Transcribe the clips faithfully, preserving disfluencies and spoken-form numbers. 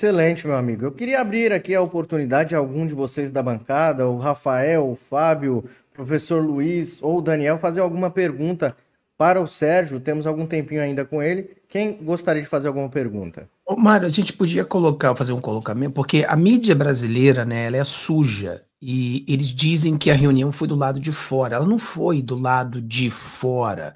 Excelente, meu amigo. Eu queria abrir aqui a oportunidade a algum de vocês da bancada, o Rafael, o Fábio, o professor Luiz ou o Daniel, fazer alguma pergunta para o Sérgio. Temos algum tempinho ainda com ele. Quem gostaria de fazer alguma pergunta? Ô, Mário, a gente podia colocar, fazer um colocamento, porque a mídia brasileira, né, ela é suja. E eles dizem que a reunião foi do lado de fora. Ela não foi do lado de fora.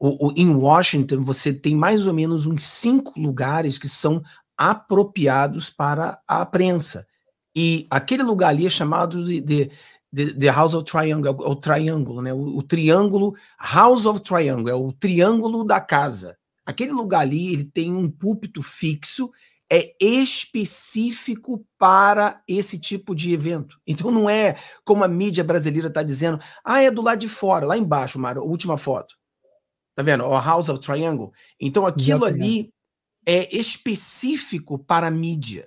O, o, em Washington, você tem mais ou menos uns cinco lugares que são apropriados para a prensa. E aquele lugar ali é chamado de, de, de, de House of Triangle, o triângulo, né? O, o triângulo, House of Triangle, é o triângulo da casa. Aquele lugar ali, ele tem um púlpito fixo, é específico para esse tipo de evento. Então não é como a mídia brasileira está dizendo, ah, é do lado de fora, lá embaixo, Mário, última foto. Tá vendo? O House of Triangle. Então aquilo ali é específico para a mídia.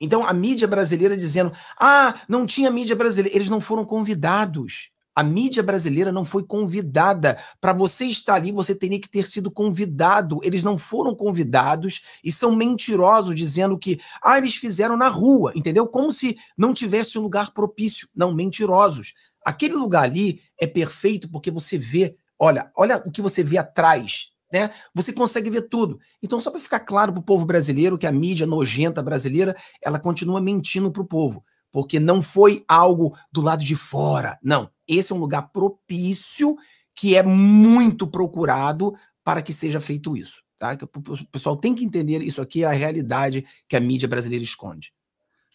Então a mídia brasileira dizendo, ah, não tinha mídia brasileira. Eles não foram convidados. A mídia brasileira não foi convidada. Para você estar ali, você teria que ter sido convidado. Eles não foram convidados e são mentirosos dizendo que ah, eles fizeram na rua, entendeu? Como se não tivesse um lugar propício. Não, mentirosos. Aquele lugar ali é perfeito porque você vê, olha, olha o que você vê atrás, né? Você consegue ver tudo. Então, só para ficar claro para o povo brasileiro que a mídia nojenta brasileira, ela continua mentindo para o povo, porque não foi algo do lado de fora. Não, esse é um lugar propício que é muito procurado para que seja feito isso, tá? O pessoal tem que entender isso aqui, é a realidade que a mídia brasileira esconde.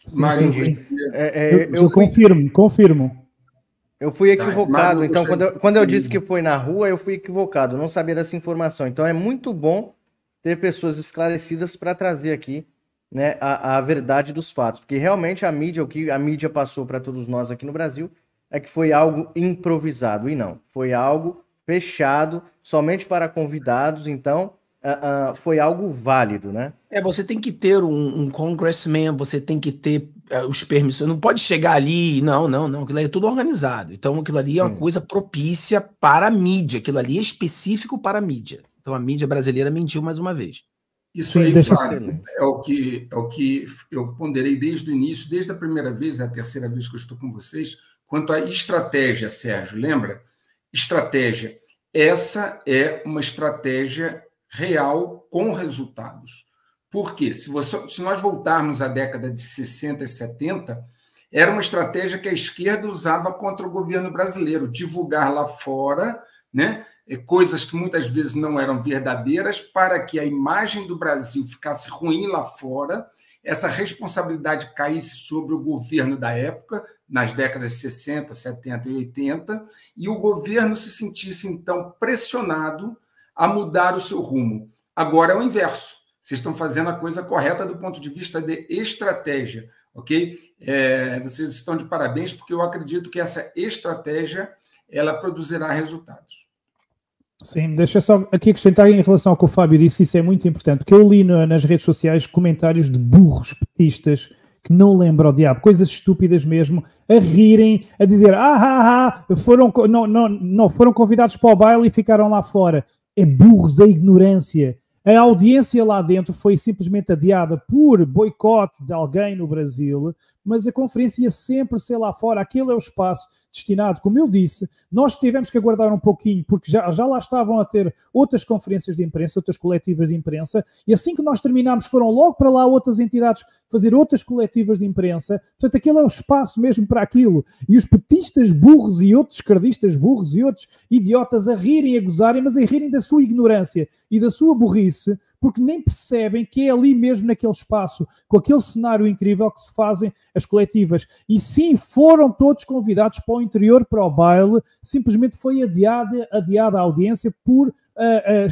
Sim, Mas, sim, sim. É, é, eu, eu, eu confirmo, confirmo. Eu fui equivocado, então quando eu, quando eu disse que foi na rua, eu fui equivocado, não sabia dessa informação. Então é muito bom ter pessoas esclarecidas para trazer aqui, né, a, a verdade dos fatos, porque realmente a mídia, o que a mídia passou para todos nós aqui no Brasil, é que foi algo improvisado, e não, foi algo fechado, somente para convidados, então uh, uh, foi algo válido, né? É, você tem que ter um, um congressman, você tem que ter os permissões, não pode chegar ali, não, não, não, aquilo ali é tudo organizado, então aquilo ali é uma Sim. coisa propícia para a mídia, aquilo ali é específico para a mídia, então a mídia brasileira mentiu mais uma vez. Isso aí, Fábio, é o que, é o que eu ponderei desde o início, desde a primeira vez, é a terceira vez que eu estou com vocês, quanto à estratégia, Sérgio, lembra? Estratégia, essa é uma estratégia real com resultados. Porque se, você, se nós voltarmos à década de sessenta e setenta, era uma estratégia que a esquerda usava contra o governo brasileiro, divulgar lá fora, né, coisas que muitas vezes não eram verdadeiras, para que a imagem do Brasil ficasse ruim lá fora, essa responsabilidade caísse sobre o governo da época, nas décadas de sessenta, setenta e oitenta, e o governo se sentisse, então, pressionado a mudar o seu rumo. Agora é o inverso. Vocês estão fazendo a coisa correta do ponto de vista de estratégia, ok? É, vocês estão de parabéns, porque eu acredito que essa estratégia ela produzirá resultados. Sim, deixa eu só aqui acrescentar em relação ao que o Fábio disse, isso é muito importante, porque eu li no, nas redes sociais comentários de burros petistas que não lembram o diabo, coisas estúpidas mesmo, a rirem, a dizer ah, ah, ah foram, não, não, não, foram convidados para o baile e ficaram lá fora. É burros da ignorância. A audiência lá dentro foi simplesmente adiada por boicote de alguém no Brasil, mas a conferência ia sempre ser lá fora. Aquele é o espaço destinado, como eu disse, nós tivemos que aguardar um pouquinho, porque já, já lá estavam a ter outras conferências de imprensa, outras coletivas de imprensa, e assim que nós terminámos foram logo para lá outras entidades fazer outras coletivas de imprensa. Portanto, aquele é o espaço mesmo para aquilo. E os petistas burros e outros esquerdistas burros e outros idiotas a rirem, a gozarem, mas a rirem da sua ignorância e da sua burrice, porque nem percebem que é ali mesmo naquele espaço, com aquele cenário incrível que se fazem as coletivas. E sim, foram todos convidados para o interior, para o baile, simplesmente foi adiada, adiada a audiência por uh,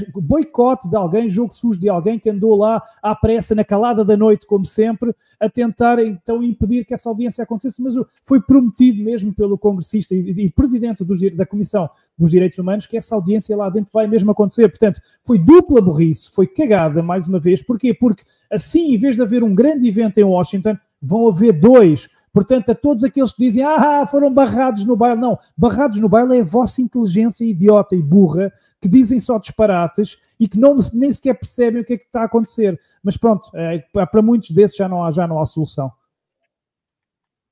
uh, boicote de alguém, jogo sujo de alguém que andou lá à pressa, na calada da noite, como sempre, a tentar então impedir que essa audiência acontecesse, mas foi prometido mesmo pelo congressista e, e presidente dos, da Comissão dos Direitos Humanos que essa audiência lá dentro vai mesmo acontecer. Portanto, foi dupla burrice, foi cagada, mais uma vez. Porquê? Porque assim, em vez de haver um grande evento em Washington, vão haver dois. Portanto, a todos aqueles que dizem, ah, foram barrados no baile. Não, barrados no baile é a vossa inteligência idiota e burra, que dizem só disparates e que não, nem sequer percebem o que é que está a acontecer. Mas pronto, é, para muitos desses já não há, já não há solução.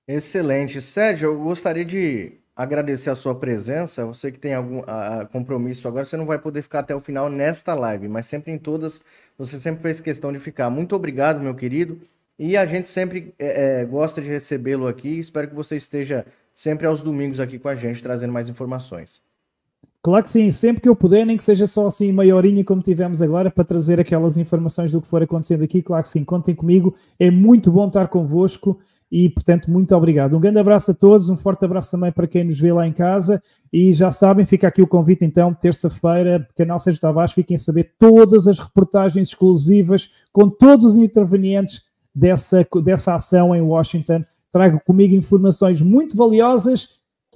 Excelente. Sérgio, eu gostaria de agradecer a sua presença. Você que tem algum a, a compromisso agora, você não vai poder ficar até o final nesta live, mas sempre em todas, você sempre fez questão de ficar. Muito obrigado, meu querido, e a gente sempre é, é, gosta de recebê-lo aqui. Espero que você esteja sempre aos domingos aqui com a gente, trazendo mais informações. Claro que sim, sempre que eu puder, nem que seja só assim meia horinha como tivemos agora, para trazer aquelas informações do que for acontecendo aqui. Claro que sim, contem comigo, é muito bom estar convosco. E, portanto, muito obrigado. Um grande abraço a todos, um forte abraço também para quem nos vê lá em casa. E já sabem, fica aqui o convite, então, terça-feira, canal Sérgio Tavares, fiquem a saber todas as reportagens exclusivas com todos os intervenientes dessa, dessa ação em Washington. Trago comigo informações muito valiosas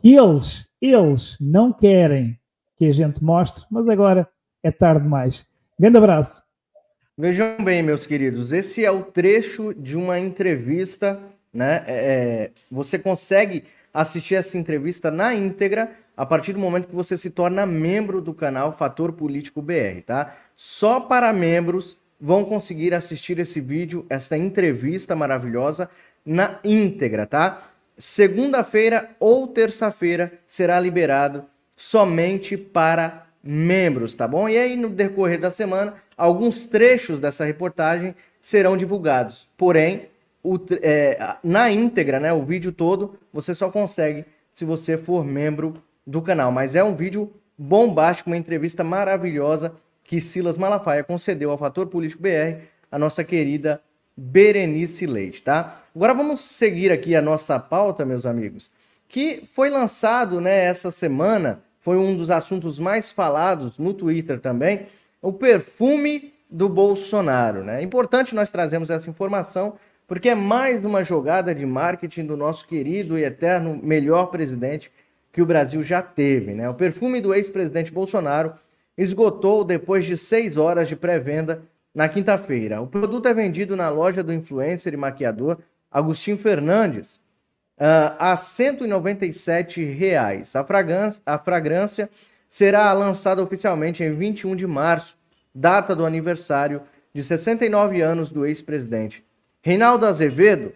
que eles, eles não querem que a gente mostre, mas agora é tarde demais. Grande abraço. Vejam bem, meus queridos, esse é o trecho de uma entrevista... Né? É, você consegue assistir essa entrevista na íntegra a partir do momento que você se torna membro do canal Fator Político B R, tá? Só para membros vão conseguir assistir esse vídeo, essa entrevista maravilhosa na íntegra, tá? Segunda-feira ou terça-feira será liberado somente para membros, tá bom? E aí no decorrer da semana, alguns trechos dessa reportagem serão divulgados, porém... O, é, na íntegra, né, o vídeo todo, você só consegue se você for membro do canal. Mas é um vídeo bombástico, uma entrevista maravilhosa que Silas Malafaia concedeu ao Fator Político B R, a nossa querida Berenice Leite, tá? Agora vamos seguir aqui a nossa pauta, meus amigos, que foi lançado, né, essa semana, foi um dos assuntos mais falados no Twitter também, o perfume do Bolsonaro, né? É importante nós trazermos essa informação, porque é mais uma jogada de marketing do nosso querido e eterno melhor presidente que o Brasil já teve, né? O perfume do ex-presidente Bolsonaro esgotou depois de seis horas de pré-venda na quinta-feira. O produto é vendido na loja do influencer e maquiador Agostinho Fernandes uh, a cento e noventa e sete reais. A fragrância, a fragrância será lançada oficialmente em vinte e um de março, data do aniversário de sessenta e nove anos do ex-presidente. Reinaldo Azevedo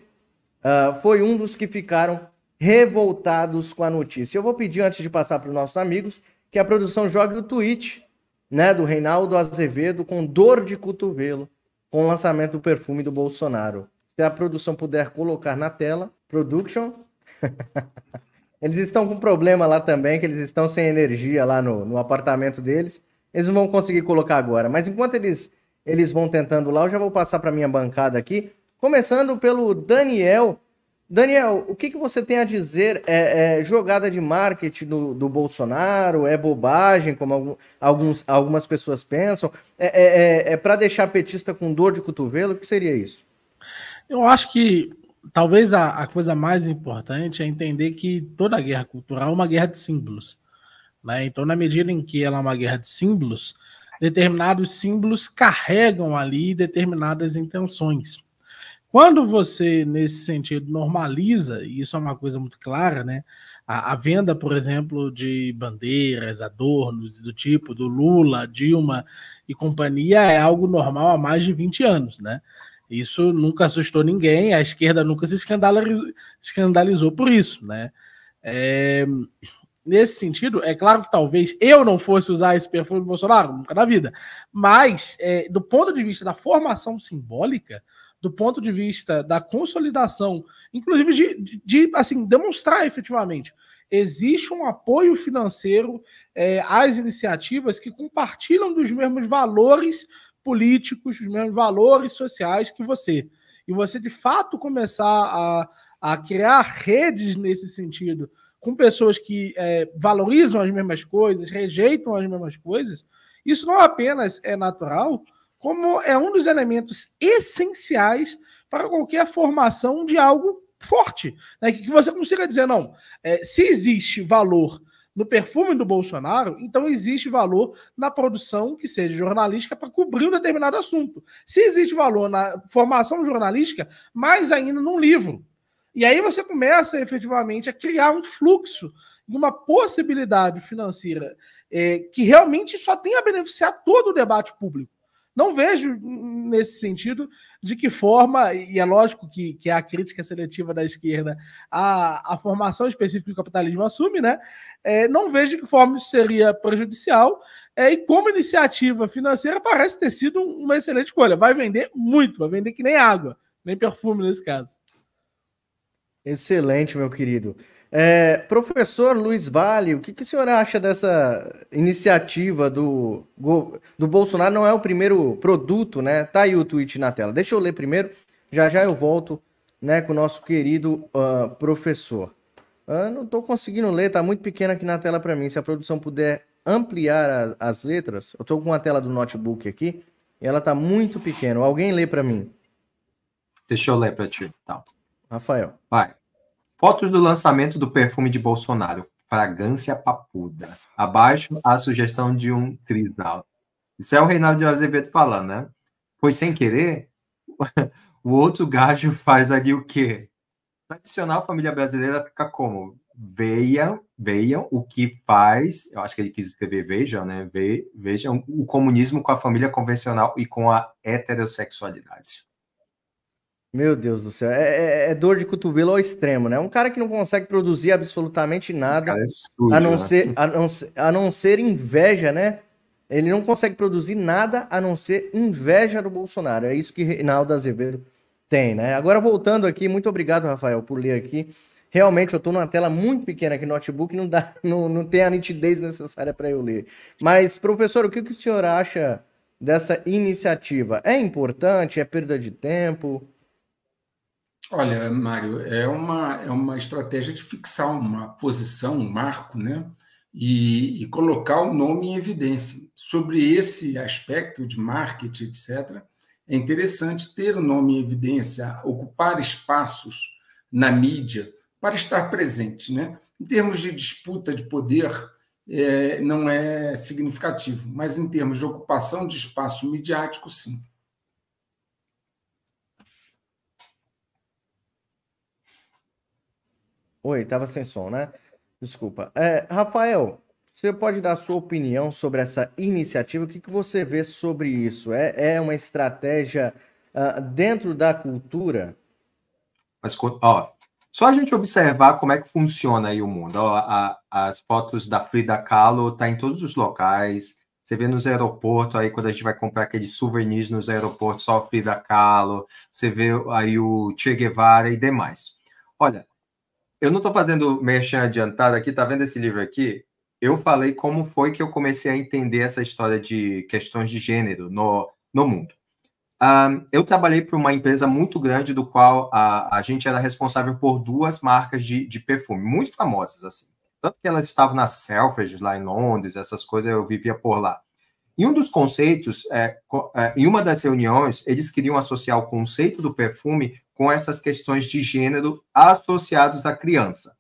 uh, foi um dos que ficaram revoltados com a notícia. Eu vou pedir, antes de passar para os nossos amigos, que a produção jogue o tweet, né, do Reinaldo Azevedo com dor de cotovelo com o lançamento do perfume do Bolsonaro. Se a produção puder colocar na tela, production. Eles estão com problema lá também, que eles estão sem energia lá no, no apartamento deles. Eles não vão conseguir colocar agora, mas enquanto eles, eles vão tentando lá, eu já vou passar para a minha bancada aqui. Começando pelo Daniel. Daniel, o que, que você tem a dizer? É, é jogada de marketing do, do Bolsonaro? É bobagem, como algum, alguns, algumas pessoas pensam? É, é, é, é para deixar petista com dor de cotovelo? O que seria isso? Eu acho que talvez a, a coisa mais importante é entender que toda guerra cultural é uma guerra de símbolos, né? Então, na medida em que ela é uma guerra de símbolos, determinados símbolos carregam ali determinadas intenções. Quando você, nesse sentido, normaliza, e isso é uma coisa muito clara, né? A, a venda, por exemplo, de bandeiras, adornos do tipo do Lula, Dilma e companhia é algo normal há mais de vinte anos, né? Isso nunca assustou ninguém, a esquerda nunca se escandalizou, escandalizou por isso, né? É, nesse sentido, é claro que talvez eu não fosse usar esse perfume do Bolsonaro, nunca na vida, mas é, do ponto de vista da formação simbólica, do ponto de vista da consolidação, inclusive de, de assim, demonstrar efetivamente, existe um apoio financeiro é, às iniciativas que compartilham dos mesmos valores políticos, dos mesmos valores sociais que você. E você, de fato, começar a, a criar redes nesse sentido, com pessoas que é, valorizam as mesmas coisas, rejeitam as mesmas coisas, isso não apenas é natural, como é um dos elementos essenciais para qualquer formação de algo forte, né? Que você consiga dizer, não, é, se existe valor no perfume do Bolsonaro, então existe valor na produção que seja jornalística para cobrir um determinado assunto. Se existe valor na formação jornalística, mais ainda num livro. E aí você começa efetivamente a criar um fluxo, uma possibilidade financeira é, que realmente só tem a beneficiar todo o debate público. Não vejo nesse sentido de que forma, e é lógico que, que a crítica seletiva da esquerda, a, a formação específica que o capitalismo assume, né? É, não vejo de que forma isso seria prejudicial, é, e como iniciativa financeira parece ter sido uma excelente escolha. Vai vender muito, vai vender que nem água, nem perfume nesse caso. Excelente, meu querido. É, professor Luiz Vale, o que, que o senhor acha dessa iniciativa do, do Bolsonaro? Não é o primeiro produto, né? Tá aí o tweet na tela. Deixa eu ler primeiro, já já eu volto, né, com o nosso querido uh, professor. Uh, não estou conseguindo ler, tá muito pequeno aqui na tela para mim. Se a produção puder ampliar a, as letras, eu estou com a tela do notebook aqui e ela tá muito pequena. Alguém lê para mim? Deixa eu ler para ti, então. Rafael. Vai. Fotos do lançamento do perfume de Bolsonaro, fragrância papuda. Abaixo, a sugestão de um crisal. Isso é o Reinaldo Azevedo falando, né? Pois, sem querer, o outro gajo faz ali o quê? Tradicional família brasileira fica como? Veiam, veiam o que faz... Eu acho que ele quis escrever vejam, né? Ve, vejam o comunismo com a família convencional e com a heterossexualidade. Meu Deus do céu, é, é, é dor de cotovelo ao extremo, né? Um cara que não consegue produzir absolutamente nada, é sujo, a, não né? ser, a, não, a não ser inveja, né? Ele não consegue produzir nada a não ser inveja do Bolsonaro. É isso que Reinaldo Azevedo tem, né? Agora voltando aqui, muito obrigado, Rafael, por ler aqui. Realmente, eu estou numa tela muito pequena aqui no notebook, não, dá, não, não tem a nitidez necessária para eu ler. Mas, professor, o que, que o senhor acha dessa iniciativa? É importante? É perda de tempo? Olha, Mário, é uma, é uma estratégia de fixar uma posição, um marco, né? E, e colocar o nome em evidência. Sobre esse aspecto de marketing, etcétera, é interessante ter o nome em evidência, ocupar espaços na mídia para estar presente, né? Em termos de disputa de poder, é, não é significativo, mas em termos de ocupação de espaço midiático, sim. Oi, estava sem som, né? Desculpa. É, Rafael, você pode dar a sua opinião sobre essa iniciativa? O que, que você vê sobre isso? É, é uma estratégia uh, dentro da cultura? Mas, ó, só a gente observar como é que funciona aí o mundo. Ó, a, as fotos da Frida Kahlo estão em todos os locais. Você vê nos aeroportos, aí quando a gente vai comprar aqueles souvenirs nos aeroportos, só a Frida Kahlo. Você vê aí o Che Guevara e demais. Olha, eu não estou fazendo merchan adiantado aqui, tá vendo esse livro aqui? Eu falei como foi que eu comecei a entender essa história de questões de gênero no, no mundo. Um, eu trabalhei para uma empresa muito grande, do qual a, a gente era responsável por duas marcas de, de perfume, muito famosas, assim. Tanto que elas estavam na Selfridges, lá em Londres, essas coisas, eu vivia por lá. E um dos conceitos, é, é, em uma das reuniões, eles queriam associar o conceito do perfume com essas questões de gênero associados à criança.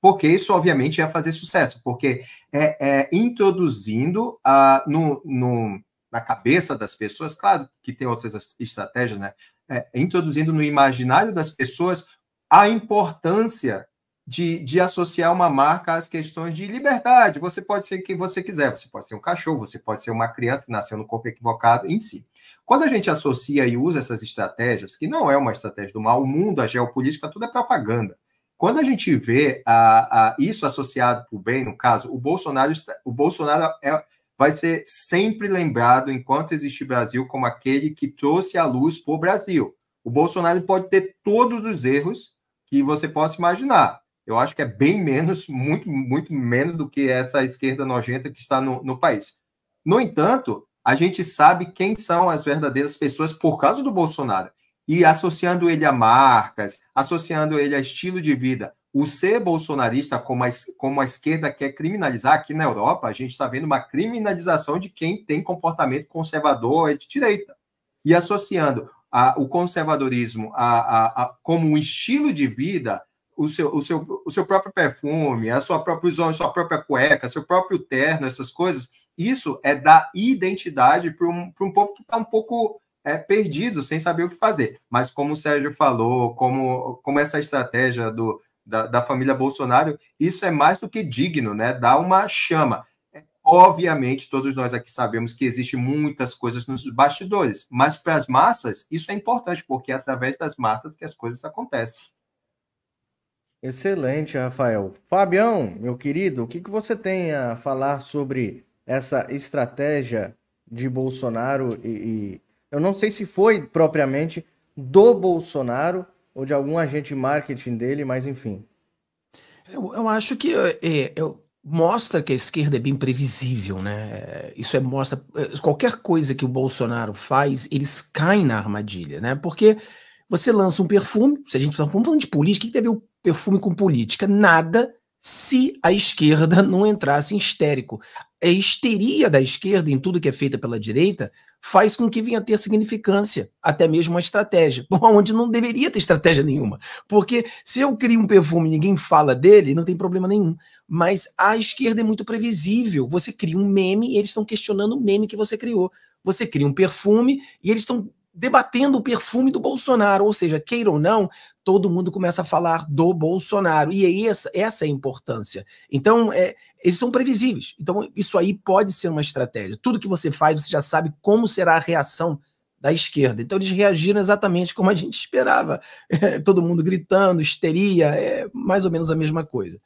Porque isso, obviamente, ia fazer sucesso, porque é, é introduzindo ah, no, no, na cabeça das pessoas, claro que tem outras estratégias, né? É, introduzindo no imaginário das pessoas a importância de, de associar uma marca às questões de liberdade. Você pode ser quem você quiser, você pode ser um cachorro, você pode ser uma criança que nasceu no corpo equivocado em si. Quando a gente associa e usa essas estratégias, que não é uma estratégia do mal, o mundo, a geopolítica, tudo é propaganda. Quando a gente vê a, a, isso associado para o bem, no caso, o Bolsonaro, o Bolsonaro é, vai ser sempre lembrado, enquanto existe Brasil, como aquele que trouxe a luz para o Brasil. O Bolsonaro pode ter todos os erros que você possa imaginar. Eu acho que é bem menos, muito, muito menos do que essa esquerda nojenta que está no, no país. No entanto, a gente sabe quem são as verdadeiras pessoas por causa do Bolsonaro. E associando ele a marcas, associando ele a estilo de vida, o ser bolsonarista, como a, como a esquerda quer criminalizar aqui na Europa, a gente está vendo uma criminalização de quem tem comportamento conservador e de direita. E associando a, o conservadorismo a, a, a, como um estilo de vida, o seu, o, seu, o seu próprio perfume, a sua própria usão, a sua própria cueca, seu próprio terno, essas coisas... Isso é dar identidade para um, para um povo que está um pouco é, perdido, sem saber o que fazer. Mas como o Sérgio falou, como, como essa estratégia do, da, da família Bolsonaro, isso é mais do que digno, né? Dá uma chama. Obviamente, todos nós aqui sabemos que existem muitas coisas nos bastidores, mas para as massas, isso é importante, porque é através das massas que as coisas acontecem. Excelente, Rafael. Fabião, meu querido, o que, que você tem a falar sobre essa estratégia de Bolsonaro e, e... eu não sei se foi propriamente do Bolsonaro ou de algum agente de marketing dele, mas enfim. Eu, eu acho que... Eu, eu... mostra que a esquerda é bem previsível, né? Isso é mostra... Qualquer coisa que o Bolsonaro faz, eles caem na armadilha, né? Porque você lança um perfume, se a gente está falando de política, o que tem a ver o perfume com política? Nada se a esquerda não entrasse em histérico. A histeria da esquerda em tudo que é feita pela direita faz com que venha a ter significância, até mesmo uma estratégia, onde não deveria ter estratégia nenhuma. Porque se eu crio um perfume e ninguém fala dele, não tem problema nenhum. Mas a esquerda é muito previsível. Você cria um meme e eles estão questionando o meme que você criou. Você cria um perfume e eles estão debatendo o perfume do Bolsonaro. Ou seja, queira ou não, todo mundo começa a falar do Bolsonaro. E é essa, essa é a importância. Então, é, eles são previsíveis. Então, isso aí pode ser uma estratégia. Tudo que você faz, você já sabe como será a reação da esquerda. Então, eles reagiram exatamente como a gente esperava. É, todo mundo gritando, histeria, é mais ou menos a mesma coisa.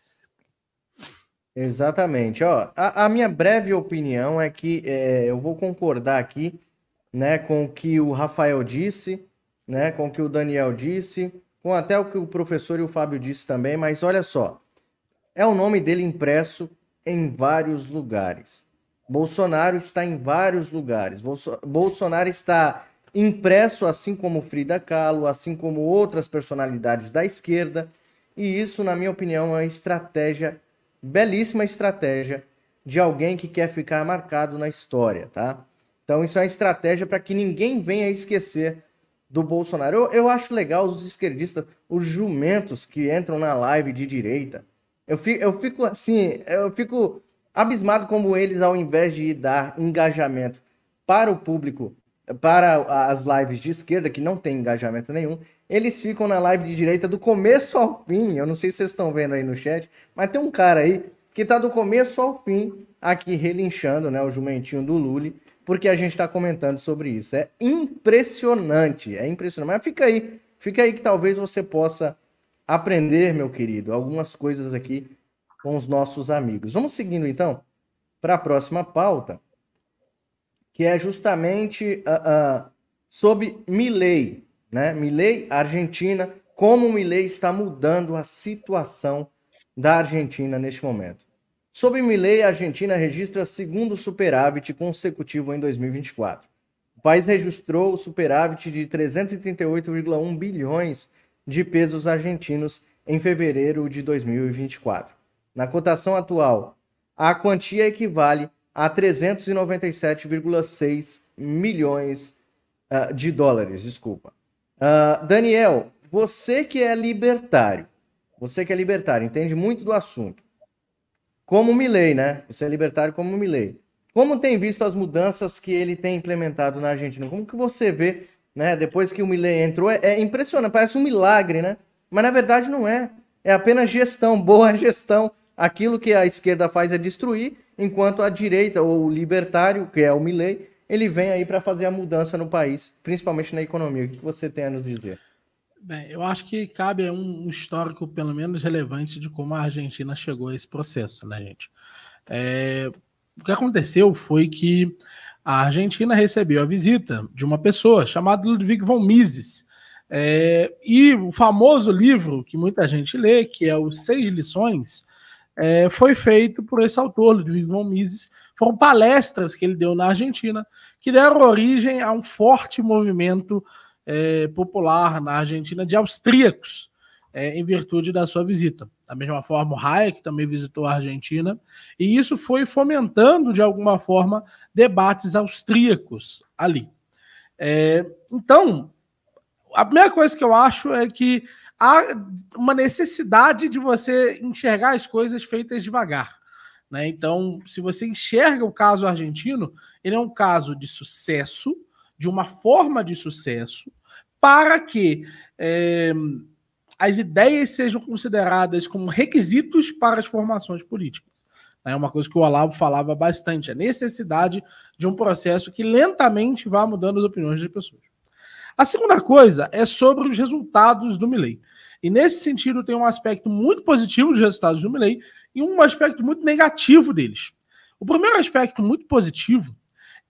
Exatamente. Ó, a, a minha breve opinião é que é, eu vou concordar aqui, né, com o que o Rafael disse, né, com o que o Daniel disse, com até o que o professor e o Fábio disse também, mas olha só, é o nome dele impresso em vários lugares. Bolsonaro está em vários lugares. Bolso- Bolsonaro está impresso, assim como Frida Kahlo, assim como outras personalidades da esquerda, e isso, na minha opinião, é uma estratégia belíssima estratégia de alguém que quer ficar marcado na história, tá? Então isso é uma estratégia para que ninguém venha esquecer do Bolsonaro. Eu, eu acho legal os esquerdistas, os jumentos que entram na live de direita. Eu fico, eu fico assim, eu fico abismado como eles, ao invés de dar engajamento para o público, para as lives de esquerda, que não tem engajamento nenhum, eles ficam na live de direita do começo ao fim. Eu não sei se vocês estão vendo aí no chat, mas tem um cara aí que tá do começo ao fim aqui relinchando, né, o jumentinho do Lula, porque a gente tá comentando sobre isso. É impressionante, é impressionante. Mas fica aí, fica aí que talvez você possa aprender, meu querido, algumas coisas aqui com os nossos amigos. Vamos seguindo, então, para a próxima pauta, que é justamente uh, uh, sobre Milei. Né? Milei, Argentina, como o Milei está mudando a situação da Argentina neste momento. Sobre Milei, a Argentina registra segundo superávit consecutivo em dois mil e vinte e quatro. O país registrou o superávit de trezentos e trinta e oito vírgula um bilhões de pesos argentinos em fevereiro de dois mil e vinte e quatro. Na cotação atual, a quantia equivale a trezentos e noventa e sete vírgula seis milhões uh, de dólares, desculpa. Uh, Daniel, você que é libertário, você que é libertário, entende muito do assunto, como Milei, né? Você é libertário como Milei. Como tem visto as mudanças que ele tem implementado na Argentina? Como que você vê, né? Depois que o Milei entrou, é, é impressionante, parece um milagre, né? Mas na verdade não é, é apenas gestão, boa gestão. Aquilo que a esquerda faz é destruir, enquanto a direita, ou o libertário, que é o Milei, ele vem aí para fazer a mudança no país, principalmente na economia. O que você tem a nos dizer? Bem, eu acho que cabe um histórico, pelo menos relevante, de como a Argentina chegou a esse processo, né, gente? É, o que aconteceu foi que a Argentina recebeu a visita de uma pessoa chamada Ludwig von Mises, é, e o famoso livro que muita gente lê, que é o Seis Lições, é, foi feito por esse autor, Ludwig von Mises. Foram palestras que ele deu na Argentina que deram origem a um forte movimento é, popular na Argentina de austríacos, é, em virtude da sua visita. Da mesma forma, o Hayek também visitou a Argentina, e isso foi fomentando, de alguma forma, debates austríacos ali. É, então, a primeira coisa que eu acho é que há uma necessidade de você enxergar as coisas feitas devagar. Né? Então, se você enxerga o caso argentino, ele é um caso de sucesso, de uma forma de sucesso para que é, as ideias sejam consideradas como requisitos para as formações políticas. É uma coisa que o Olavo falava bastante, a necessidade de um processo que lentamente vá mudando as opiniões das pessoas. A segunda coisa é sobre os resultados do Milei. E nesse sentido tem um aspecto muito positivo dos resultados do Milei e um aspecto muito negativo deles. O primeiro aspecto muito positivo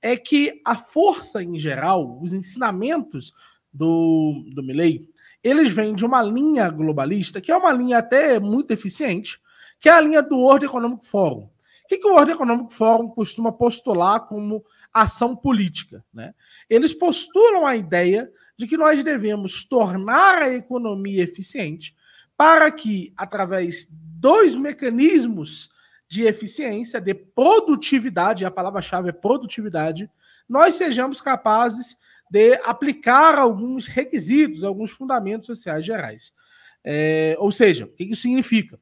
é que a força em geral, os ensinamentos do, do Milei, eles vêm de uma linha globalista, que é uma linha até muito eficiente, que é a linha do World Economic Forum. O que, que o World Economic Forum costuma postular como ação política, né? Eles postulam a ideia de que nós devemos tornar a economia eficiente para que, através dos mecanismos de eficiência, de produtividade, a palavra-chave é produtividade, nós sejamos capazes de aplicar alguns requisitos, alguns fundamentos sociais gerais. É, ou seja, o que isso significa?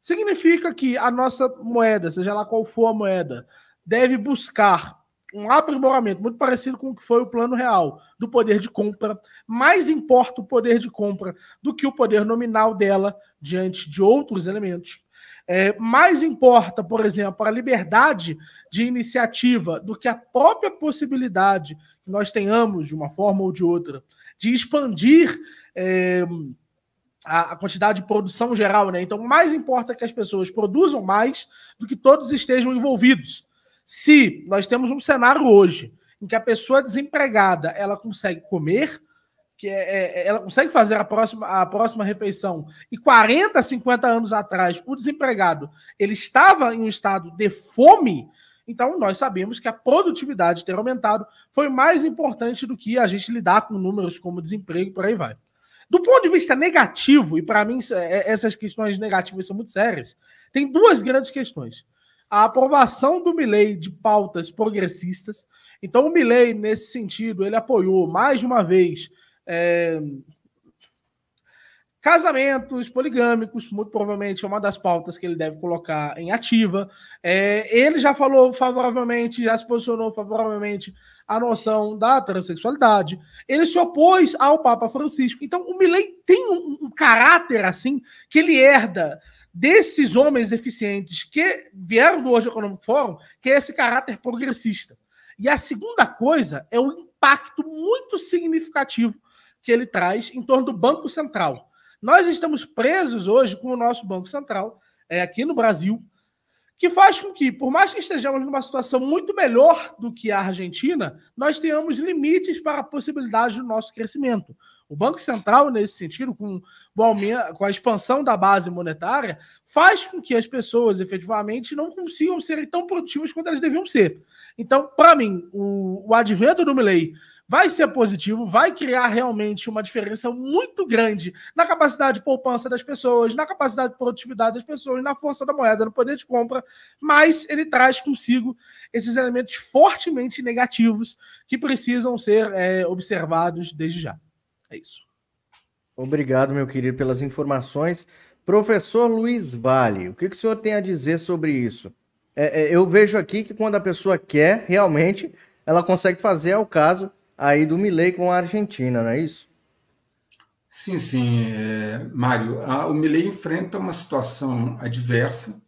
Significa que a nossa moeda, seja lá qual for a moeda, deve buscar um aprimoramento muito parecido com o que foi o Plano Real, do poder de compra. Mais importa o poder de compra do que o poder nominal dela diante de outros elementos. É, mais importa, por exemplo, a liberdade de iniciativa do que a própria possibilidade que nós tenhamos, de uma forma ou de outra, de expandir é, a quantidade de produção geral, né? Então, mais importa que as pessoas produzam mais do que todos estejam envolvidos. Se nós temos um cenário hoje em que a pessoa desempregada ela consegue comer, que é, ela consegue fazer a próxima, a próxima refeição, e quarenta, cinquenta anos atrás o desempregado ele estava em um estado de fome, então nós sabemos que a produtividade ter aumentado foi mais importante do que a gente lidar com números como desemprego, por aí vai. Do ponto de vista negativo, e para mim essas questões negativas são muito sérias, tem duas grandes questões. A aprovação do Milei de pautas progressistas. Então o Milei, nesse sentido, ele apoiou mais de uma vez é, casamentos poligâmicos, muito provavelmente é uma das pautas que ele deve colocar em ativa. É, ele já falou favoravelmente, já se posicionou favoravelmente a noção da transexualidade. Ele se opôs ao Papa Francisco. Então o Milei tem um, um caráter assim que ele herda desses homens eficientes que vieram do World Economic Forum, que é esse caráter progressista. E a segunda coisa é o impacto muito significativo que ele traz em torno do Banco Central. Nós estamos presos hoje com o nosso Banco Central, é, aqui no Brasil, que faz com que, por mais que estejamos numa situação muito melhor do que a Argentina, nós tenhamos limites para a possibilidade do nosso crescimento. O Banco Central, nesse sentido, com, o aumento, com a expansão da base monetária, faz com que as pessoas, efetivamente, não consigam ser tão produtivas quanto elas deviam ser. Então, para mim, o, o advento do Milei vai ser positivo, vai criar realmente uma diferença muito grande na capacidade de poupança das pessoas, na capacidade de produtividade das pessoas, na força da moeda, no poder de compra, mas ele traz consigo esses elementos fortemente negativos que precisam ser é, observados desde já. É isso. Obrigado, meu querido, pelas informações. Professor Luiz Vale, o que, que o senhor tem a dizer sobre isso? É, é, eu vejo aqui que quando a pessoa quer, realmente, ela consegue fazer, é o caso aí do Milei com a Argentina, não é isso? Sim, sim, é, Mário. A, o Milei enfrenta uma situação adversa,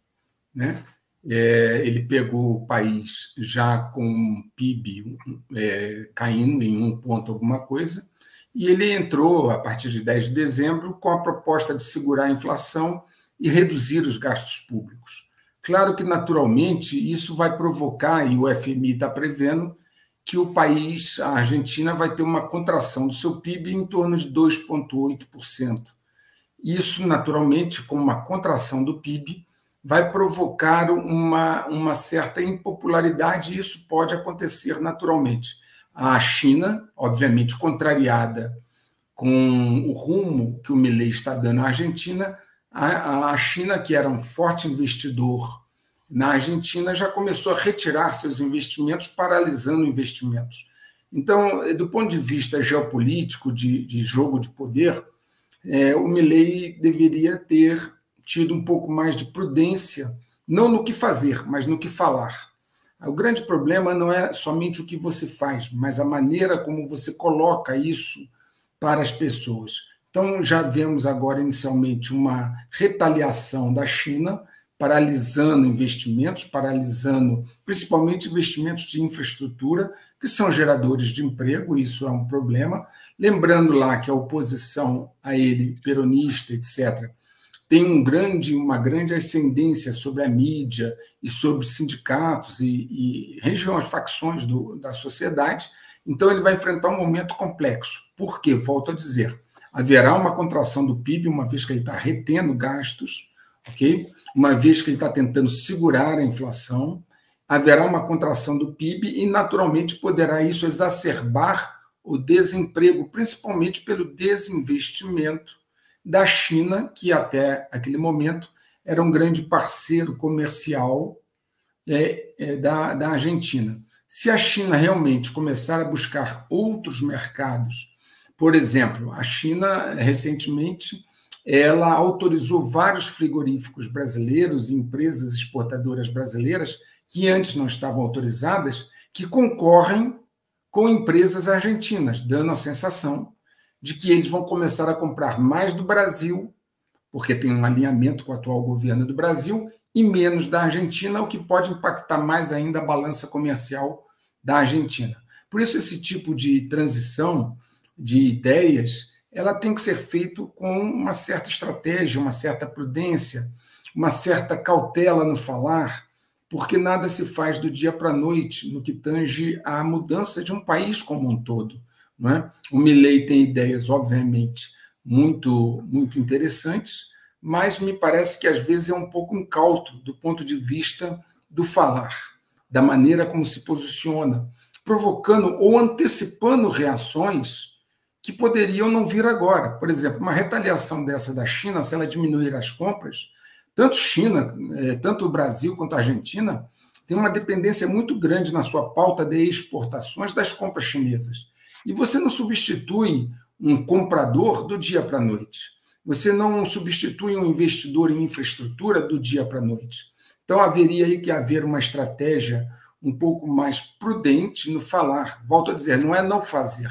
né? É, ele pegou o país já com um P I B é, caindo em um ponto alguma coisa, e ele entrou, a partir de dez de dezembro, com a proposta de segurar a inflação e reduzir os gastos públicos. Claro que, naturalmente, isso vai provocar, e o F M I está prevendo, que o país, a Argentina, vai ter uma contração do seu P I B em torno de dois vírgula oito por cento. Isso, naturalmente, como uma contração do P I B, vai provocar uma, uma certa impopularidade, e isso pode acontecer naturalmente. A China, obviamente contrariada com o rumo que o Milei está dando à Argentina, a, a China, que era um forte investidor na Argentina, já começou a retirar seus investimentos, paralisando investimentos. Então, do ponto de vista geopolítico, de, de jogo de poder, é, o Milei deveria ter tido um pouco mais de prudência, não no que fazer, mas no que falar. O grande problema não é somente o que você faz, mas a maneira como você coloca isso para as pessoas. Então, já vemos agora, inicialmente, uma retaliação da China, paralisando investimentos, paralisando principalmente investimentos de infraestrutura, que são geradores de emprego, isso é um problema. Lembrando lá que a oposição a ele, peronista, etcétera, tem um grande, uma grande ascendência sobre a mídia e sobre sindicatos e, e regiões, facções do, da sociedade. Então, ele vai enfrentar um momento complexo. Por quê? Volto a dizer, haverá uma contração do P I B, uma vez que ele está retendo gastos, ok? Uma vez que ele está tentando segurar a inflação, haverá uma contração do P I B e, naturalmente, poderá isso exacerbar o desemprego, principalmente pelo desinvestimento da China, que até aquele momento era um grande parceiro comercial é, é, da, da Argentina. Se a China realmente começar a buscar outros mercados, por exemplo, a China, recentemente, ela autorizou vários frigoríficos brasileiros e empresas exportadoras brasileiras que antes não estavam autorizadas, que concorrem com empresas argentinas, dando a sensação de que eles vão começar a comprar mais do Brasil, porque tem um alinhamento com o atual governo do Brasil, e menos da Argentina, o que pode impactar mais ainda a balança comercial da Argentina. Por isso, esse tipo de transição de ideias, ela tem que ser feita com uma certa estratégia, uma certa prudência, uma certa cautela no falar, porque nada se faz do dia para a noite no que tange à mudança de um país como um todo. Não é? O Milei tem ideias, obviamente, muito, muito interessantes, mas me parece que às vezes é um pouco incauto do ponto de vista do falar, da maneira como se posiciona, provocando ou antecipando reações que poderiam não vir agora. Por exemplo, uma retaliação dessa da China, se ela diminuir as compras, tanto China, tanto o Brasil quanto a Argentina, tem uma dependência muito grande na sua pauta de exportações das compras chinesas. E você não substitui um comprador do dia para a noite. Você não substitui um investidor em infraestrutura do dia para a noite. Então, haveria aí que haver uma estratégia um pouco mais prudente no falar. Volto a dizer, não é não fazer,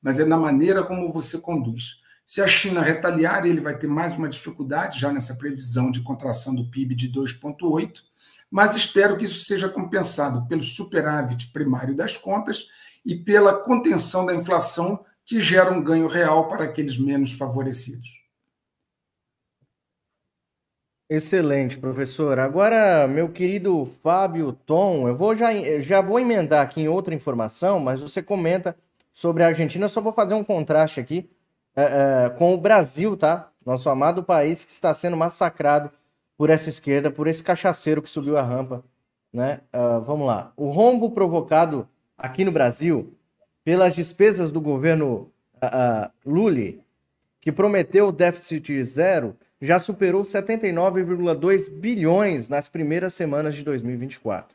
mas é na maneira como você conduz. Se a China retaliar, ele vai ter mais uma dificuldade, já nessa previsão de contração do P I B de dois vírgula oito, mas espero que isso seja compensado pelo superávit primário das contas e pela contenção da inflação, que gera um ganho real para aqueles menos favorecidos. Excelente, professor. Agora, meu querido Fábio Tom, eu vou já, já vou emendar aqui em outra informação, mas você comenta sobre a Argentina. Eu só vou fazer um contraste aqui é, é, com o Brasil, tá? Nosso amado país que está sendo massacrado por essa esquerda, por esse cachaceiro que subiu a rampa, né? Uh, vamos lá. O rombo provocado aqui no Brasil, pelas despesas do governo uh, Lula, que prometeu o déficit zero, já superou setenta e nove vírgula dois bilhões nas primeiras semanas de dois mil e vinte e quatro.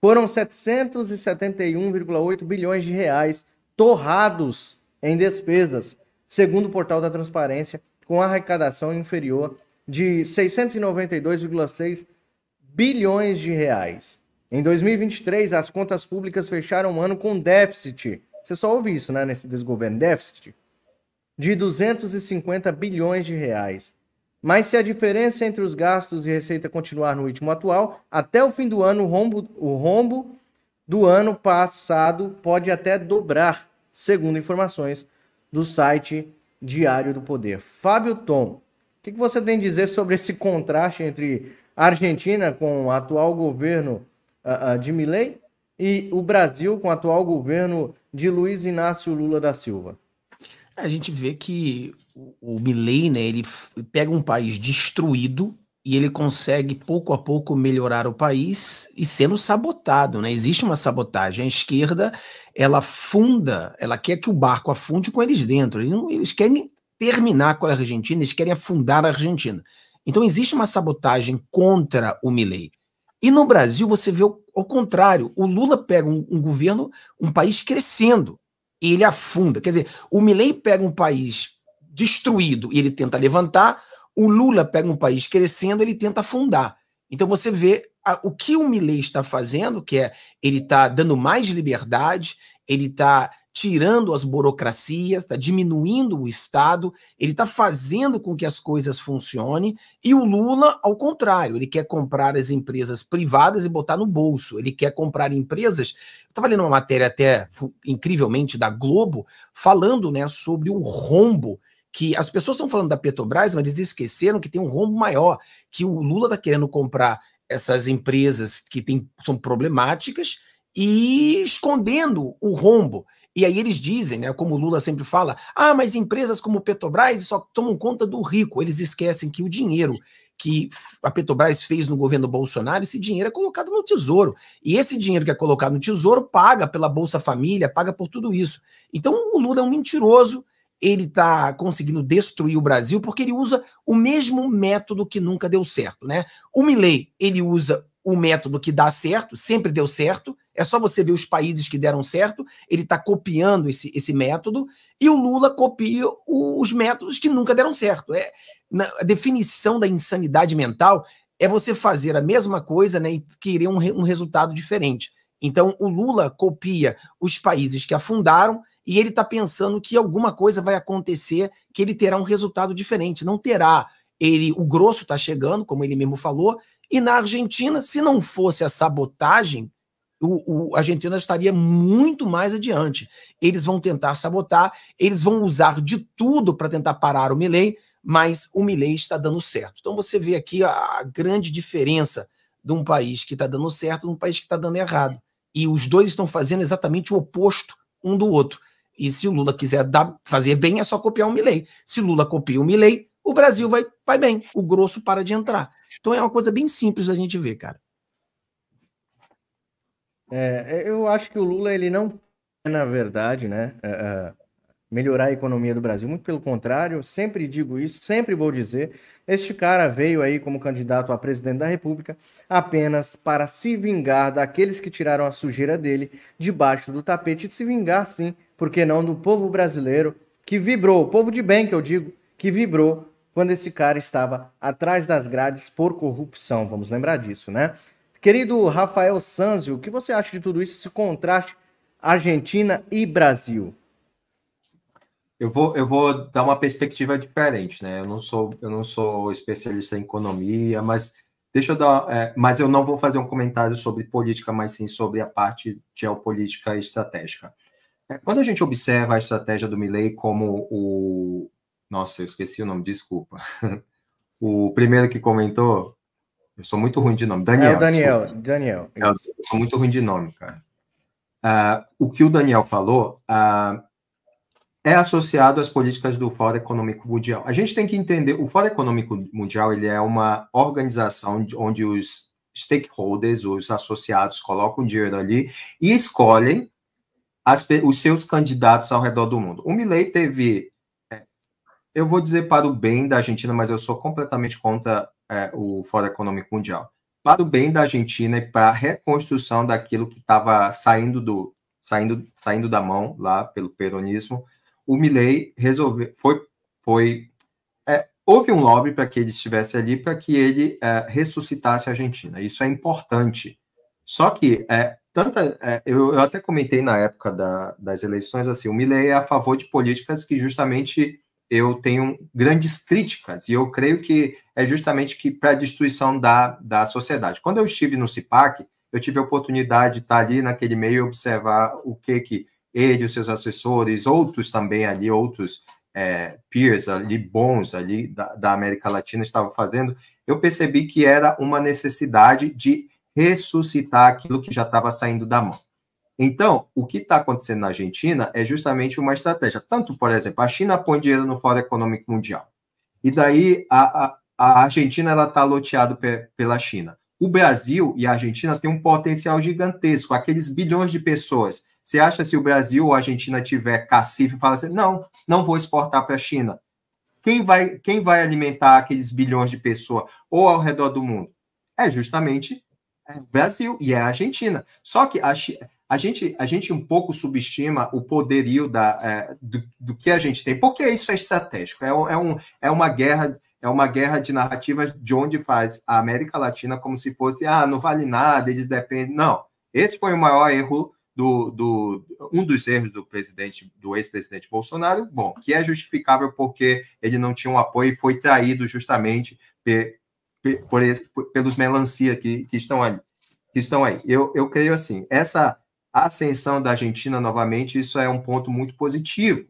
Foram setecentos e setenta e um vírgula oito bilhões de reais torrados em despesas, segundo o portal da Transparência, com arrecadação inferior de seiscentos e noventa e dois vírgula seis bilhões de reais. Em dois mil e vinte e três, as contas públicas fecharam o ano com déficit. Você só ouve isso, né, nesse desgoverno. Déficit de duzentos e cinquenta bilhões de reais. Mas se a diferença entre os gastos e receita continuar no ritmo atual, até o fim do ano, o rombo, o rombo do ano passado pode até dobrar, segundo informações do site Diário do Poder. Fábio Tom, o que você tem a dizer sobre esse contraste entre a Argentina com o atual governo de Milei e o Brasil com o atual governo de Luiz Inácio Lula da Silva? A gente vê que o Milei, né, ele pega um país destruído e ele consegue pouco a pouco melhorar o país e sendo sabotado, né? Existe uma sabotagem. A esquerda, ela afunda, ela quer que o barco afunde com eles dentro. Eles, não, eles querem terminar com a Argentina, eles querem afundar a Argentina. Então existe uma sabotagem contra o Milei. E no Brasil você vê o, ao contrário, o Lula pega um, um governo, um país crescendo, e ele afunda. Quer dizer, o Milei pega um país destruído e ele tenta levantar, o Lula pega um país crescendo e ele tenta afundar. Então você vê a, o que o Milei está fazendo, que é ele está dando mais liberdade, ele está tirando as burocracias, está diminuindo o Estado, ele está fazendo com que as coisas funcionem, e o Lula, ao contrário, ele quer comprar as empresas privadas e botar no bolso, ele quer comprar empresas. Eu estava lendo uma matéria até, incrivelmente, da Globo, falando, né, sobre o rombo, que as pessoas estão falando da Petrobras, mas eles esqueceram que tem um rombo maior, que o Lula está querendo comprar essas empresas que tem, são problemáticas, e escondendo o rombo. E aí eles dizem, né, como o Lula sempre fala, ah, mas empresas como Petrobras só tomam conta do rico. Eles esquecem que o dinheiro que a Petrobras fez no governo Bolsonaro, esse dinheiro é colocado no Tesouro. E esse dinheiro que é colocado no Tesouro paga pela Bolsa Família, paga por tudo isso. Então o Lula é um mentiroso, ele está conseguindo destruir o Brasil porque ele usa o mesmo método que nunca deu certo, né? O Milei, ele usa o método que dá certo, sempre deu certo, é só você ver os países que deram certo, ele está copiando esse, esse método, e o Lula copia os métodos que nunca deram certo. É, na, a definição da insanidade mental é você fazer a mesma coisa, né, e querer um, um resultado diferente. Então o Lula copia os países que afundaram, e ele está pensando que alguma coisa vai acontecer, que ele terá um resultado diferente. Não terá. Ele, o grosso está chegando, como ele mesmo falou, e na Argentina, se não fosse a sabotagem, o, o, a Argentina estaria muito mais adiante. Eles vão tentar sabotar, eles vão usar de tudo para tentar parar o Milei, mas o Milei está dando certo. Então você vê aqui a, a grande diferença de um país que está dando certo e de um país que está dando errado. E os dois estão fazendo exatamente o oposto um do outro. E se o Lula quiser dar, fazer bem, é só copiar o Milei. Se o Lula copia o Milei, o Brasil vai, vai bem, o grosso para de entrar. Então é uma coisa bem simples da gente ver, cara. É, eu acho que o Lula, ele não quer, na verdade, né, uh, melhorar a economia do Brasil. Muito pelo contrário, eu sempre digo isso, sempre vou dizer. Este cara veio aí como candidato a presidente da República apenas para se vingar daqueles que tiraram a sujeira dele debaixo do tapete e se vingar, sim, porque não, do povo brasileiro que vibrou, o povo de bem que eu digo, que vibrou quando esse cara estava atrás das grades por corrupção. Vamos lembrar disso, né? Querido Rafael Sanzio, o que você acha de tudo isso, esse contraste Argentina e Brasil? Eu vou, eu vou dar uma perspectiva diferente, né? Eu não sou, eu não sou especialista em economia, mas deixa eu dar, é, mas eu não vou fazer um comentário sobre política, mas sim sobre a parte geopolítica e estratégica. É, quando a gente observa a estratégia do Milei como o... Nossa, eu esqueci o nome, desculpa. O primeiro que comentou... Eu sou muito ruim de nome. Daniel. É o Daniel. Daniel. Eu sou muito ruim de nome, cara. Uh, o que o Daniel falou uh, é associado às políticas do Fórum Econômico Mundial. A gente tem que entender, o Fórum Econômico Mundial, ele é uma organização onde os stakeholders, os associados, colocam dinheiro ali e escolhem as, os seus candidatos ao redor do mundo. O Milei teve... Eu vou dizer para o bem da Argentina, mas eu sou completamente contra é, o Fórum Econômico Mundial. Para o bem da Argentina e para a reconstrução daquilo que estava saindo, do, saindo, saindo da mão lá pelo peronismo, o Milei resolveu... Foi, foi, é, houve um lobby para que ele estivesse ali, para que ele é, ressuscitasse a Argentina. Isso é importante. Só que... É, Tanta, eu, eu até comentei na época da, das eleições, assim, o Milei é a favor de políticas que justamente... eu tenho grandes críticas, e eu creio que é justamente que para a destruição da, da sociedade. Quando eu estive no CIPAC, eu tive a oportunidade de estar ali naquele meio e observar o que que ele, os seus assessores, outros também ali, outros é, peers ali, bons ali da, da América Latina estavam fazendo, eu percebi que era uma necessidade de ressuscitar aquilo que já estava saindo da mão. Então, o que está acontecendo na Argentina é justamente uma estratégia. Tanto, por exemplo, a China põe dinheiro no Fórum Econômico Mundial. E daí a, a, a Argentina está loteada pe, pela China. O Brasil e a Argentina têm um potencial gigantesco, aqueles bilhões de pessoas. Você acha se o Brasil ou a Argentina tiver cacife e fala assim, não, não vou exportar para a China. Quem vai, quem vai alimentar aqueles bilhões de pessoas ou ao redor do mundo? É justamente o Brasil e a Argentina. Só que a China... A gente, a gente um pouco subestima o poderio da, é, do, do que a gente tem, porque isso é estratégico, é, é, um, é uma guerra, é É uma guerra de narrativas de onde faz a América Latina como se fosse, ah, não vale nada, eles dependem. Não, esse foi o maior erro, do, do um dos erros do presidente, do ex-presidente Bolsonaro, bom, que é justificável porque ele não tinha um apoio e foi traído justamente pe, pe, por esse, por, pelos melancia que, que estão ali. Que estão aí. Eu, eu creio assim, essa ascensão da Argentina novamente, isso é um ponto muito positivo.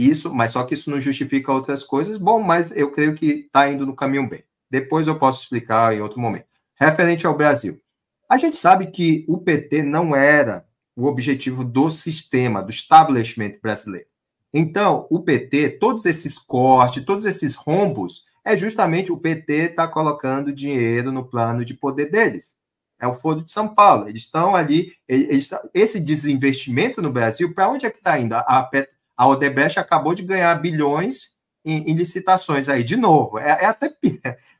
Isso, mas só que isso não justifica outras coisas. Bom, mas eu creio que está indo no caminho bem. Depois eu posso explicar em outro momento. Referente ao Brasil, a gente sabe que o P T não era o objetivo do sistema, do establishment brasileiro. Então, o P T, todos esses cortes, todos esses rombos, é justamente o P T tá colocando dinheiro no plano de poder deles. É o Foro de São Paulo. Eles estão ali... Eles, esse desinvestimento no Brasil, para onde é que está indo? A Petro A Odebrecht acabou de ganhar bilhões em, em licitações aí, de novo. É, é até...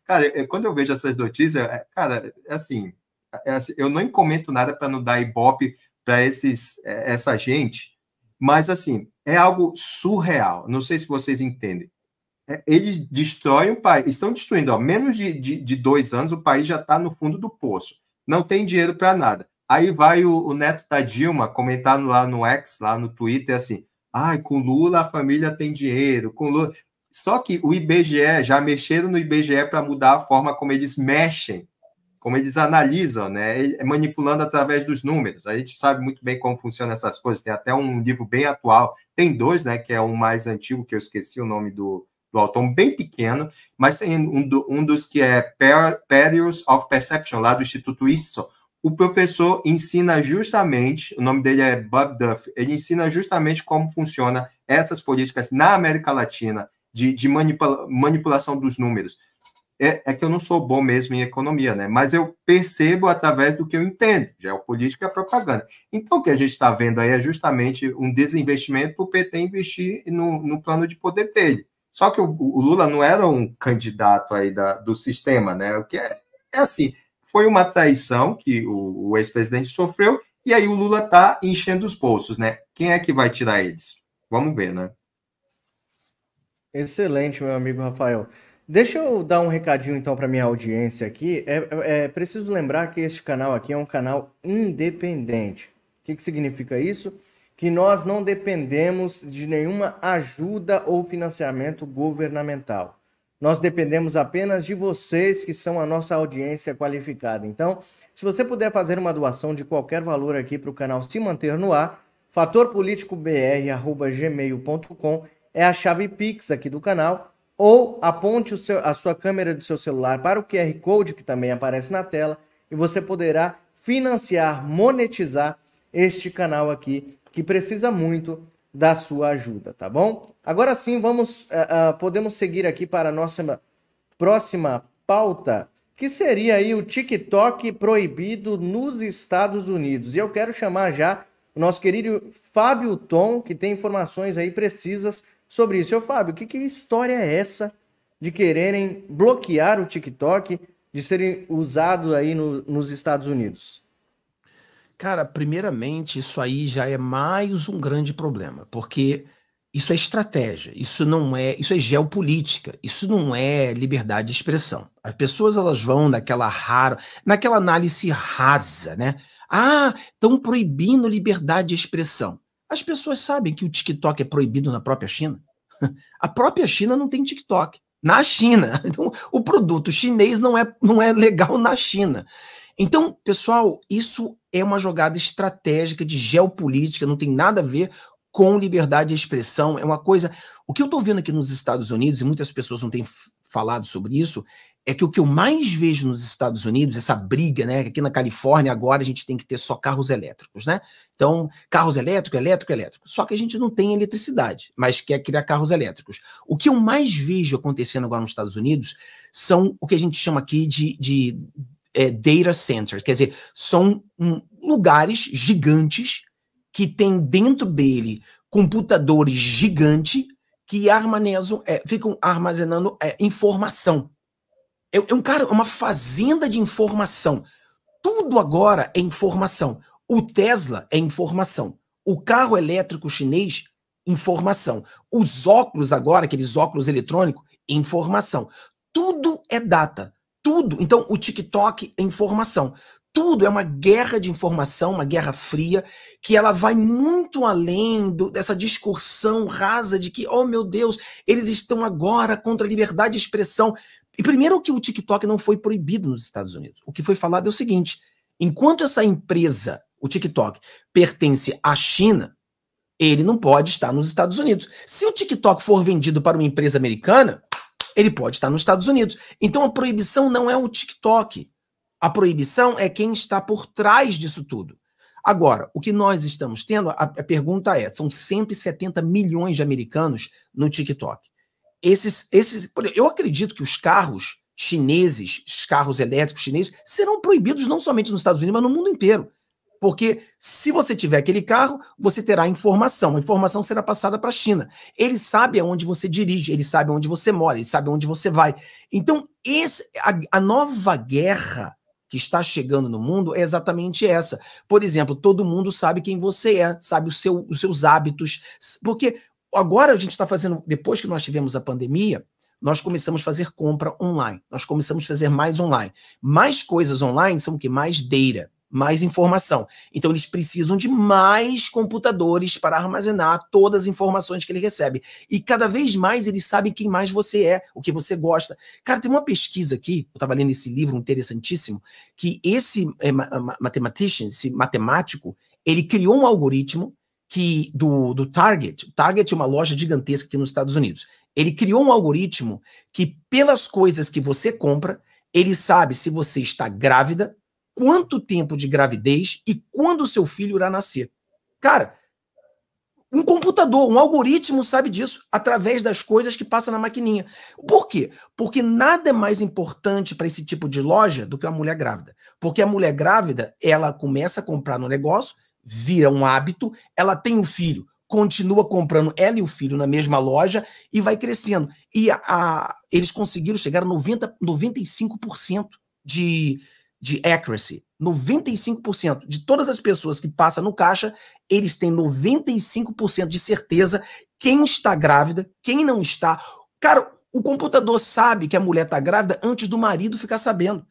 Cara, eu, quando eu vejo essas notícias, é, cara, é assim, é assim, eu não comento nada para não dar ibope para esses é, essa gente, mas, assim, é algo surreal. Não sei se vocês entendem. É, eles destroem o país, estão destruindo. Ó, menos de, de, de dois anos, o país já está no fundo do poço. Não tem dinheiro para nada. Aí vai o, o neto da Dilma comentar lá no X, lá no Twitter, assim, ai, com Lula a família tem dinheiro, com Lula... Só que o I B G E, já mexeram no I B G E para mudar a forma como eles mexem, como eles analisam, né? Manipulando através dos números. A gente sabe muito bem como funcionam essas coisas. Tem até um livro bem atual, tem dois, né? Que é um mais antigo, que eu esqueci o nome do, do autor, bem pequeno, mas tem um, do, um dos que é Perils of Perception, lá do Instituto Whitson. O professor ensina justamente, o nome dele é Bob Duff, ele ensina justamente como funciona essas políticas na América Latina, de, de manipula, manipulação dos números. É, é que eu não sou bom mesmo em economia, né? Mas eu percebo através do que eu entendo, geopolítica e propaganda. Então, o que a gente está vendo aí é justamente um desinvestimento para o P T investir no, no plano de poder dele. Só que o, o Lula não era um candidato aí da, do sistema, né? O que é, é assim... Foi uma traição que o, o ex-presidente sofreu, e aí o Lula está enchendo os bolsos, né? Quem é que vai tirar eles? Vamos ver, né? Excelente, meu amigo Rafael. Deixa eu dar um recadinho, então, para minha audiência aqui. É, é preciso lembrar que este canal aqui é um canal independente. O que, que significa isso? Que nós não dependemos de nenhuma ajuda ou financiamento governamental. Nós dependemos apenas de vocês, que são a nossa audiência qualificada. Então, se você puder fazer uma doação de qualquer valor aqui para o canal se manter no ar, fator político b r arroba gmail ponto com é a chave Pix aqui do canal, ou aponte o seu, a sua câmera do seu celular para o Q R Code que também aparece na tela e você poderá financiar, monetizar este canal aqui, que precisa muito da sua ajuda, tá bom? Agora sim, vamos, uh, uh, podemos seguir aqui para a nossa próxima pauta, que seria aí o TikTok proibido nos Estados Unidos. E eu quero chamar já o nosso querido Fábio Tom, que tem informações aí precisas sobre isso. Ô Fábio, que, que história é essa de quererem bloquear o TikTok de serem usado aí no, nos Estados Unidos? Cara, primeiramente, isso aí já é mais um grande problema, porque isso é estratégia, isso não é, isso é geopolítica, isso não é liberdade de expressão. As pessoas, elas vão naquela rara, naquela análise rasa, né? Ah, estão proibindo liberdade de expressão. As pessoas sabem que o TikTok é proibido na própria China. A própria China não tem TikTok. Na China. Então, o produto chinês não é, não é legal na China. Então, pessoal, isso é uma jogada estratégica de geopolítica, não tem nada a ver com liberdade de expressão, é uma coisa... O que eu estou vendo aqui nos Estados Unidos, e muitas pessoas não têm falado sobre isso, é que o que eu mais vejo nos Estados Unidos, essa briga, né? Aqui na Califórnia agora a gente tem que ter só carros elétricos, né? Então, carros elétricos, elétrico, elétrico. Só que a gente não tem eletricidade, mas quer criar carros elétricos. O que eu mais vejo acontecendo agora nos Estados Unidos são o que a gente chama aqui de... de É, data centers, quer dizer, são um, lugares gigantes que tem dentro dele computadores gigantes que armazenam, é, ficam armazenando é, informação. É, é um cara, uma fazenda de informação. Tudo agora é informação. O Tesla é informação. O carro elétrico chinês, informação. Os óculos agora, aqueles óculos eletrônicos, informação. Tudo é data. Tudo. Então, o TikTok é informação. Tudo é uma guerra de informação, uma guerra fria, que ela vai muito além do, dessa discussão rasa de que, oh meu Deus, eles estão agora contra a liberdade de expressão. E primeiro que o TikTok não foi proibido nos Estados Unidos. O que foi falado é o seguinte, enquanto essa empresa, o TikTok, pertence à China, ele não pode estar nos Estados Unidos. Se o TikTok for vendido para uma empresa americana, ele pode estar nos Estados Unidos. Então a proibição não é o TikTok. A proibição é quem está por trás disso tudo. Agora, o que nós estamos tendo, a, a pergunta é, são cento e setenta milhões de americanos no TikTok. Esses, esses, eu acredito que os carros chineses, os carros elétricos chineses, serão proibidos não somente nos Estados Unidos, mas no mundo inteiro. Porque se você tiver aquele carro, você terá informação. A informação será passada para a China. Ele sabe aonde você dirige, ele sabe aonde você mora, ele sabe aonde você vai. Então, esse, a, a nova guerra que está chegando no mundo é exatamente essa. Por exemplo, todo mundo sabe quem você é, sabe o seu, os seus hábitos, porque agora a gente está fazendo, depois que nós tivemos a pandemia, nós começamos a fazer compra online, nós começamos a fazer mais online. Mais coisas online são o que? Mais data, mais informação. Então eles precisam de mais computadores para armazenar todas as informações que ele recebe. E cada vez mais eles sabem quem mais você é, o que você gosta. Cara, tem uma pesquisa aqui, eu estava lendo esse livro interessantíssimo, que esse é, matematician, esse matemático, ele criou um algoritmo que do, do Target. Target é uma loja gigantesca aqui nos Estados Unidos. Ele criou um algoritmo que pelas coisas que você compra, ele sabe se você está grávida, quanto tempo de gravidez e quando o seu filho irá nascer. Cara, um computador, um algoritmo sabe disso através das coisas que passa na maquininha. Por quê? Porque nada é mais importante para esse tipo de loja do que a mulher grávida. Porque a mulher grávida, ela começa a comprar no negócio, vira um hábito, ela tem um filho, continua comprando ela e o filho na mesma loja e vai crescendo. E a, a, eles conseguiram chegar a noventa, noventa e cinco por cento de... de accuracy, noventa e cinco por cento de todas as pessoas que passam no caixa, eles têm noventa e cinco por cento de certeza quem está grávida, quem não está. Cara, o computador sabe que a mulher está grávida antes do marido ficar sabendo,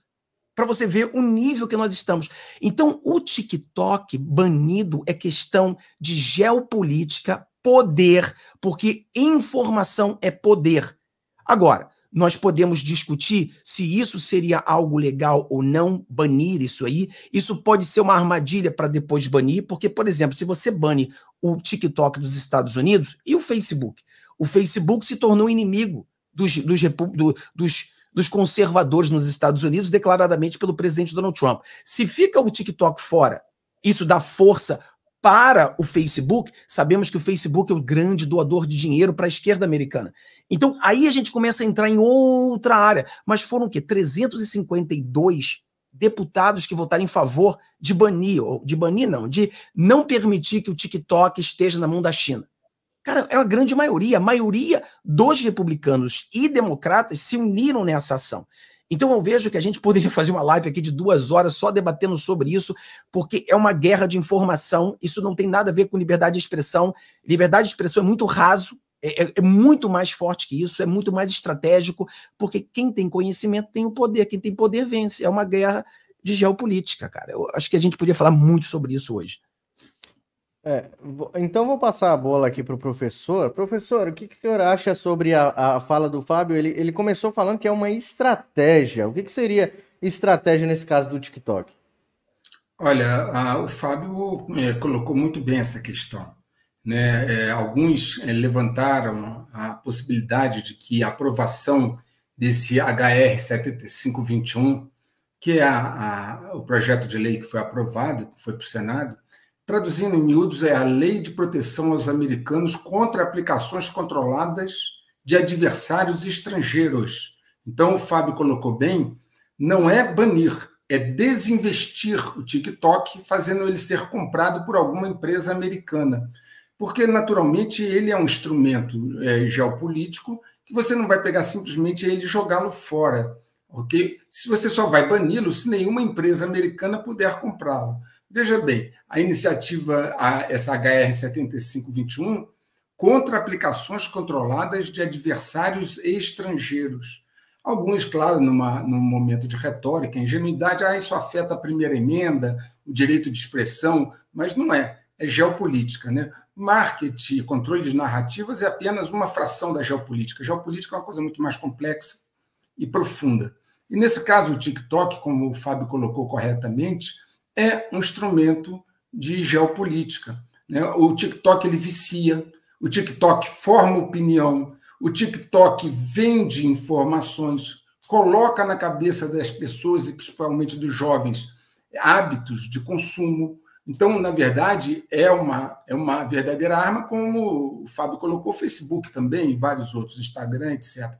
para você ver o nível que nós estamos. Então, o TikTok banido é questão de geopolítica, poder, porque informação é poder. Agora, nós podemos discutir se isso seria algo legal ou não, banir isso aí. Isso pode ser uma armadilha para depois banir, porque, por exemplo, se você bane o TikTok dos Estados Unidos e o Facebook, o Facebook se tornou inimigo dos, dos, do, dos, dos conservadores nos Estados Unidos, declaradamente pelo presidente Donald Trump. Se fica o TikTok fora, isso dá força para o Facebook, sabemos que o Facebook é o grande doador de dinheiro para a esquerda americana. Então, aí a gente começa a entrar em outra área. Mas foram o quê? trezentos e cinquenta e dois deputados que votaram em favor de banir, ou de banir não, de não permitir que o TikTok esteja na mão da China. Cara, é uma grande maioria. A maioria dos republicanos e democratas se uniram nessa ação. Então eu vejo que a gente poderia fazer uma live aqui de duas horas só debatendo sobre isso, porque é uma guerra de informação, isso não tem nada a ver com liberdade de expressão. Liberdade de expressão é muito raso, é, é muito mais forte que isso, é muito mais estratégico, porque quem tem conhecimento tem o poder, quem tem poder vence. É uma guerra de geopolítica, cara. Eu acho que a gente podia falar muito sobre isso hoje. É, então vou passar a bola aqui para o professor. Professor, o que, que o senhor acha sobre a, a fala do Fábio? Ele, ele começou falando que é uma estratégia. O que, que seria estratégia nesse caso do TikTok? Olha, a, o Fábio é, colocou muito bem essa questão, né? É, alguns é, levantaram a possibilidade de que a aprovação desse H R setenta e cinco vinte e um, que é a, a, o projeto de lei que foi aprovado, que foi para o Senado, traduzindo em miúdos, é a lei de proteção aos americanos contra aplicações controladas de adversários estrangeiros. Então, o Fábio colocou bem, não é banir, é desinvestir o TikTok, fazendo ele ser comprado por alguma empresa americana. Porque, naturalmente, ele é um instrumento é, geopolítico que você não vai pegar simplesmente ele e jogá-lo fora. Okay? Se você só vai bani-lo se nenhuma empresa americana puder comprá-lo. Veja bem, a iniciativa, essa H R setenta e cinco vinte e um, contra aplicações controladas de adversários estrangeiros. Alguns, claro, numa, num momento de retórica, ingenuidade, ah, isso afeta a primeira emenda, o direito de expressão, mas não é, é geopolítica, né? Marketing, controle de narrativas é apenas uma fração da geopolítica. A geopolítica é uma coisa muito mais complexa e profunda. E, nesse caso, o TikTok, como o Fábio colocou corretamente, é um instrumento de geopolítica, né? O TikTok ele vicia, o TikTok forma opinião, o TikTok vende informações, coloca na cabeça das pessoas, e principalmente dos jovens, hábitos de consumo. Então, na verdade, é uma, é uma verdadeira arma, como o Fábio colocou, o Facebook também, e vários outros, Instagram, etcétera.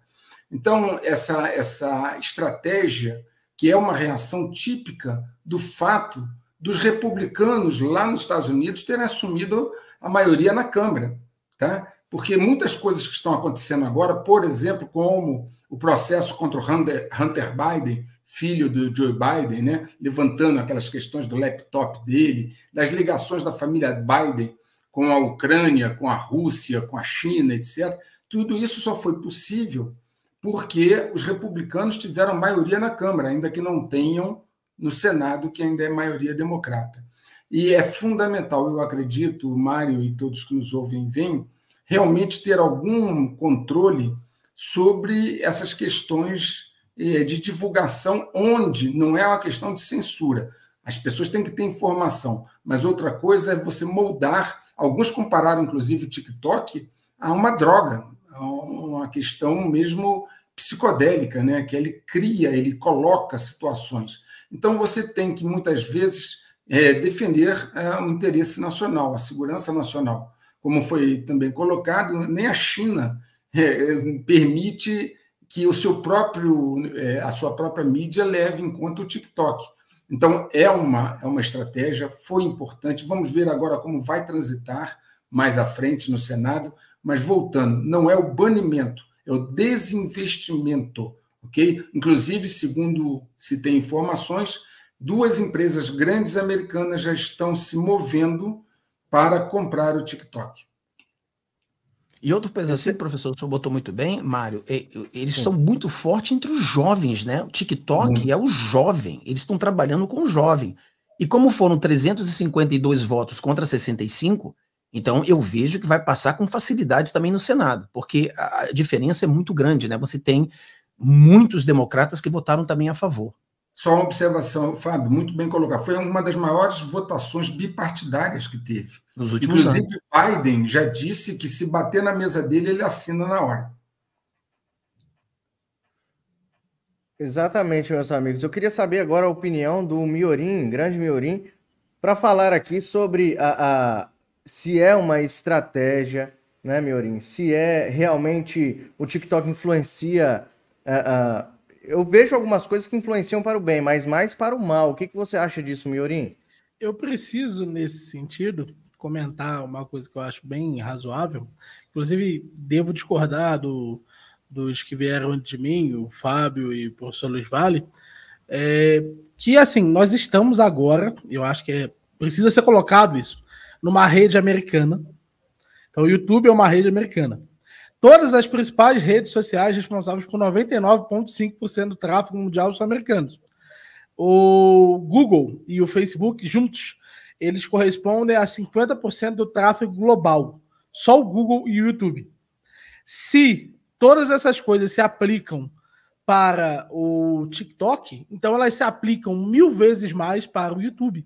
Então, essa, essa estratégia, que é uma reação típica do fato dos republicanos lá nos Estados Unidos terem assumido a maioria na Câmara, tá? Porque muitas coisas que estão acontecendo agora, por exemplo, como o processo contra o Hunter Biden, filho do Joe Biden, né, levantando aquelas questões do laptop dele, das ligações da família Biden com a Ucrânia, com a Rússia, com a China, etcétera. Tudo isso só foi possível porque os republicanos tiveram maioria na Câmara, ainda que não tenham no Senado, que ainda é maioria democrata. E é fundamental, eu acredito, o Mário e todos que nos ouvem veem, realmente ter algum controle sobre essas questões de divulgação, onde não é uma questão de censura. As pessoas têm que ter informação, mas outra coisa é você moldar. Alguns compararam, inclusive, o TikTok a uma droga, a uma questão mesmo psicodélica, né? Que ele cria, ele coloca situações. Então, você tem que, muitas vezes, é, defender é, o interesse nacional, a segurança nacional. Como foi também colocado, nem a China permite que o seu próprio, a sua própria mídia leve em conta o TikTok. Então, é uma, é uma estratégia, foi importante. Vamos ver agora como vai transitar mais à frente no Senado. Mas, voltando, não é o banimento, é o desinvestimento. Okay? Inclusive, segundo se tem informações, duas empresas grandes americanas já estão se movendo para comprar o TikTok. E outro peso assim, professor, o senhor botou muito bem, Mário, eles Sim. são muito fortes entre os jovens, né? O TikTok Sim. é o jovem, eles estão trabalhando com o jovem. E como foram trezentos e cinquenta e dois votos contra sessenta e cinco, então eu vejo que vai passar com facilidade também no Senado, porque a diferença é muito grande, né? Você tem muitos democratas que votaram também a favor. Só uma observação, Fábio, muito bem colocado. Foi uma das maiores votações bipartidárias que teve. Nos últimos Inclusive, anos. Biden já disse que se bater na mesa dele, ele assina na hora. Exatamente, meus amigos. Eu queria saber agora a opinião do Miorim, grande Miorim, para falar aqui sobre a, a, se é uma estratégia, né, Miorim? Se é realmente o TikTok influencia... A, a, Eu vejo algumas coisas que influenciam para o bem, mas mais para o mal. O que, que você acha disso, Miorim? Eu preciso, nesse sentido, comentar uma coisa que eu acho bem razoável. Inclusive, devo discordar do, dos que vieram de mim, o Fábio e o professor Luiz Vale, é, que, assim, nós estamos agora, eu acho que é, precisa ser colocado isso, numa rede americana. Então, o YouTube é uma rede americana. Todas as principais redes sociais responsáveis por noventa e nove vírgula cinco por cento do tráfego mundial são americanos. O Google e o Facebook, juntos, eles correspondem a cinquenta por cento do tráfego global. Só o Google e o YouTube. Se todas essas coisas se aplicam para o TikTok, então elas se aplicam mil vezes mais para o YouTube.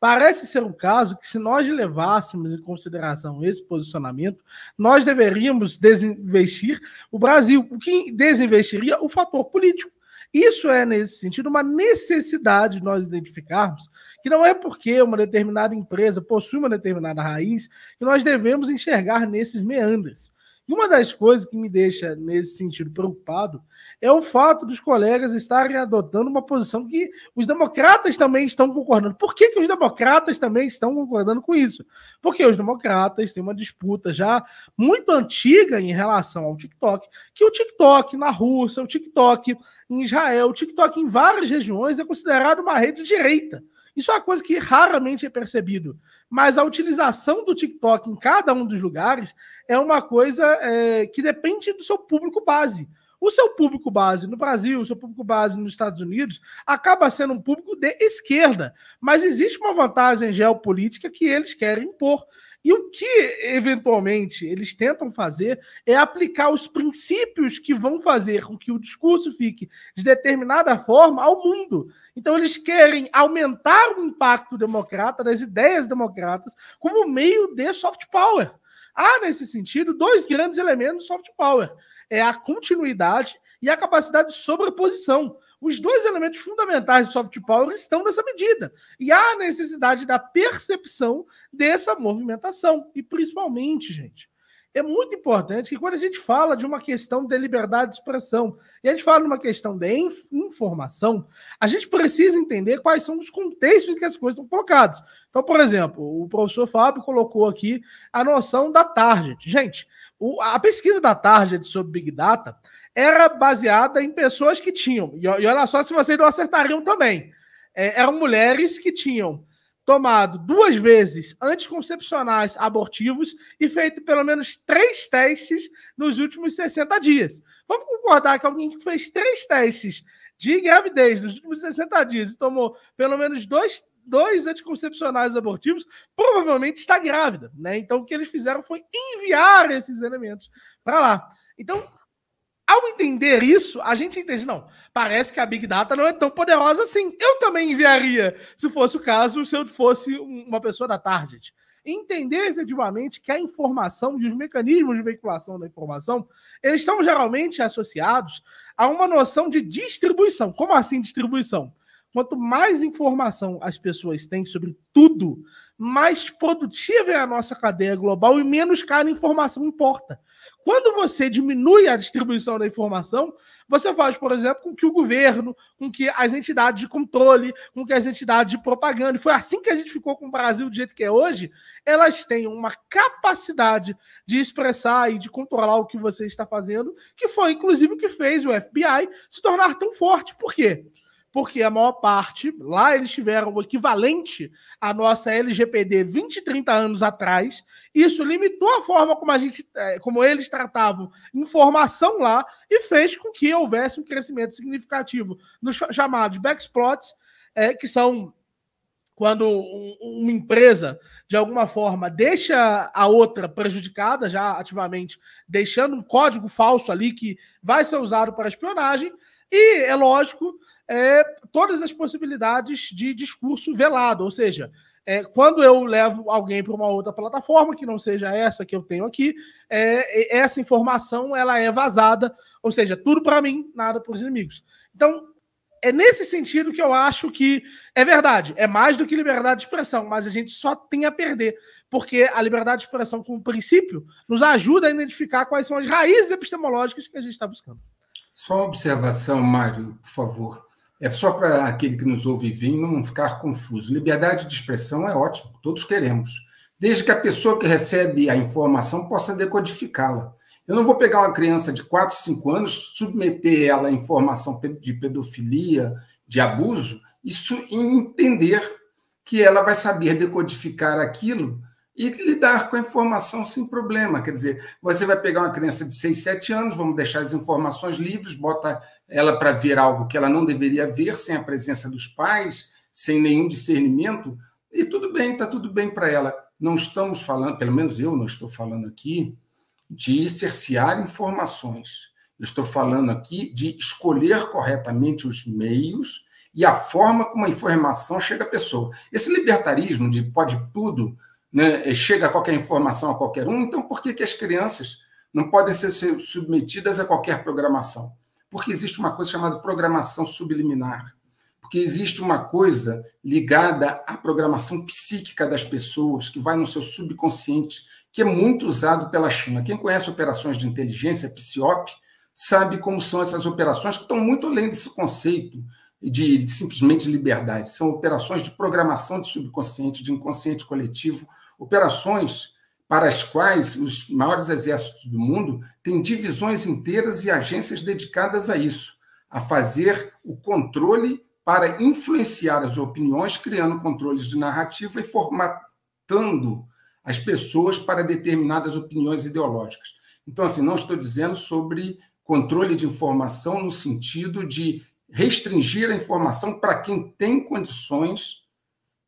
Parece ser um caso que, se nós levássemos em consideração esse posicionamento, nós deveríamos desinvestir o Brasil, o que desinvestiria o fator político. Isso é, nesse sentido, uma necessidade de nós identificarmos que não é porque uma determinada empresa possui uma determinada raiz que nós devemos enxergar nesses meandros. E uma das coisas que me deixa, nesse sentido, preocupado é o fato dos colegas estarem adotando uma posição que os democratas também estão concordando. Por que que os democratas também estão concordando com isso? Porque os democratas têm uma disputa já muito antiga em relação ao TikTok, que o TikTok na Rússia, o TikTok em Israel, o TikTok em várias regiões é considerado uma rede de direita. Isso é uma coisa que raramente é percebido, mas a utilização do TikTok em cada um dos lugares é uma coisa é, que depende do seu público base. o seu público base no Brasil, o seu público base nos Estados Unidos, acaba sendo um público de esquerda. Mas existe uma vantagem geopolítica que eles querem impor. E o que, eventualmente, eles tentam fazer é aplicar os princípios que vão fazer com que o discurso fique de determinada forma ao mundo. Então, eles querem aumentar o impacto democrata, das ideias democratas, como meio de soft power. Há, nesse sentido, dois grandes elementos do soft power. É a continuidade e a capacidade de sobreposição. Os dois elementos fundamentais do soft power estão nessa medida. E há a necessidade da percepção dessa movimentação. E, principalmente, gente, é muito importante que quando a gente fala de uma questão de liberdade de expressão e a gente fala de uma questão de inf- informação, a gente precisa entender quais são os contextos em que as coisas estão colocadas. Então, por exemplo, o professor Fábio colocou aqui a noção da Target. Gente, o, a pesquisa da Target sobre Big Data era baseada em pessoas que tinham, e, e olha só se vocês não acertariam também, é, eram mulheres que tinham tomado duas vezes anticoncepcionais abortivos e feito pelo menos três testes nos últimos sessenta dias. Vamos concordar que alguém que fez três testes de gravidez nos últimos sessenta dias e tomou pelo menos dois, dois anticoncepcionais abortivos, provavelmente está grávida, né? Então o que eles fizeram foi enviar esses elementos para lá. Então, ao entender isso, a gente entende, não, parece que a Big Data não é tão poderosa assim. Eu também enviaria, se fosse o caso, se eu fosse uma pessoa da Target. Entender, efetivamente, que a informação e os mecanismos de veiculação da informação, eles estão geralmente associados a uma noção de distribuição. Como assim distribuição? Quanto mais informação as pessoas têm sobre tudo, mais produtiva é a nossa cadeia global e menos cara informação importa. Quando você diminui a distribuição da informação, você faz, por exemplo, com que o governo, com que as entidades de controle, com que as entidades de propaganda, e foi assim que a gente ficou com o Brasil do jeito que é hoje, elas têm uma capacidade de expressar e de controlar o que você está fazendo, que foi, inclusive, o que fez o F B I se tornar tão forte. Por quê? Porque a maior parte, lá eles tiveram o equivalente à nossa L G P D vinte, trinta anos atrás, isso limitou a forma como, a gente, como eles tratavam informação lá e fez com que houvesse um crescimento significativo nos chamados backplots, é, que são quando uma empresa, de alguma forma, deixa a outra prejudicada, já ativamente, deixando um código falso ali que vai ser usado para espionagem, e, é lógico, É, todas as possibilidades de discurso velado, ou seja, é, quando eu levo alguém para uma outra plataforma que não seja essa que eu tenho aqui, é, essa informação ela é vazada, ou seja, tudo para mim, nada para os inimigos. Então, é nesse sentido que eu acho que é verdade, é mais do que liberdade de expressão, mas a gente só tem a perder, porque a liberdade de expressão como princípio nos ajuda a identificar quais são as raízes epistemológicas que a gente está buscando. Só uma observação, Mário, por favor. É só para aquele que nos ouve vir não ficar confuso. Liberdade de expressão é ótimo, todos queremos. Desde que a pessoa que recebe a informação possa decodificá-la. Eu não vou pegar uma criança de quatro, cinco anos, submeter ela a informação de pedofilia, de abuso, isso e entender que ela vai saber decodificar aquilo e lidar com a informação sem problema. Quer dizer, você vai pegar uma criança de seis, sete anos, vamos deixar as informações livres, bota ela para ver algo que ela não deveria ver, sem a presença dos pais, sem nenhum discernimento, e tudo bem, está tudo bem para ela. Não estamos falando, pelo menos eu não estou falando aqui, de cercear informações. Eu estou falando aqui de escolher corretamente os meios e a forma como a informação chega à pessoa. Esse libertarismo de pode tudo, né, chega qualquer informação a qualquer um, então por que, que as crianças não podem ser submetidas a qualquer programação? Porque existe uma coisa chamada programação subliminar, porque existe uma coisa ligada à programação psíquica das pessoas, que vai no seu subconsciente, que é muito usado pela China. Quem conhece operações de inteligência, psiop, sabe como são essas operações que estão muito além desse conceito de simplesmente liberdade. São operações de programação de subconsciente, de inconsciente coletivo, operações para as quais os maiores exércitos do mundo têm divisões inteiras e agências dedicadas a isso, a fazer o controle para influenciar as opiniões, criando controles de narrativa e formatando as pessoas para determinadas opiniões ideológicas. Então, assim, não estou dizendo sobre controle de informação no sentido de restringir a informação para quem tem condições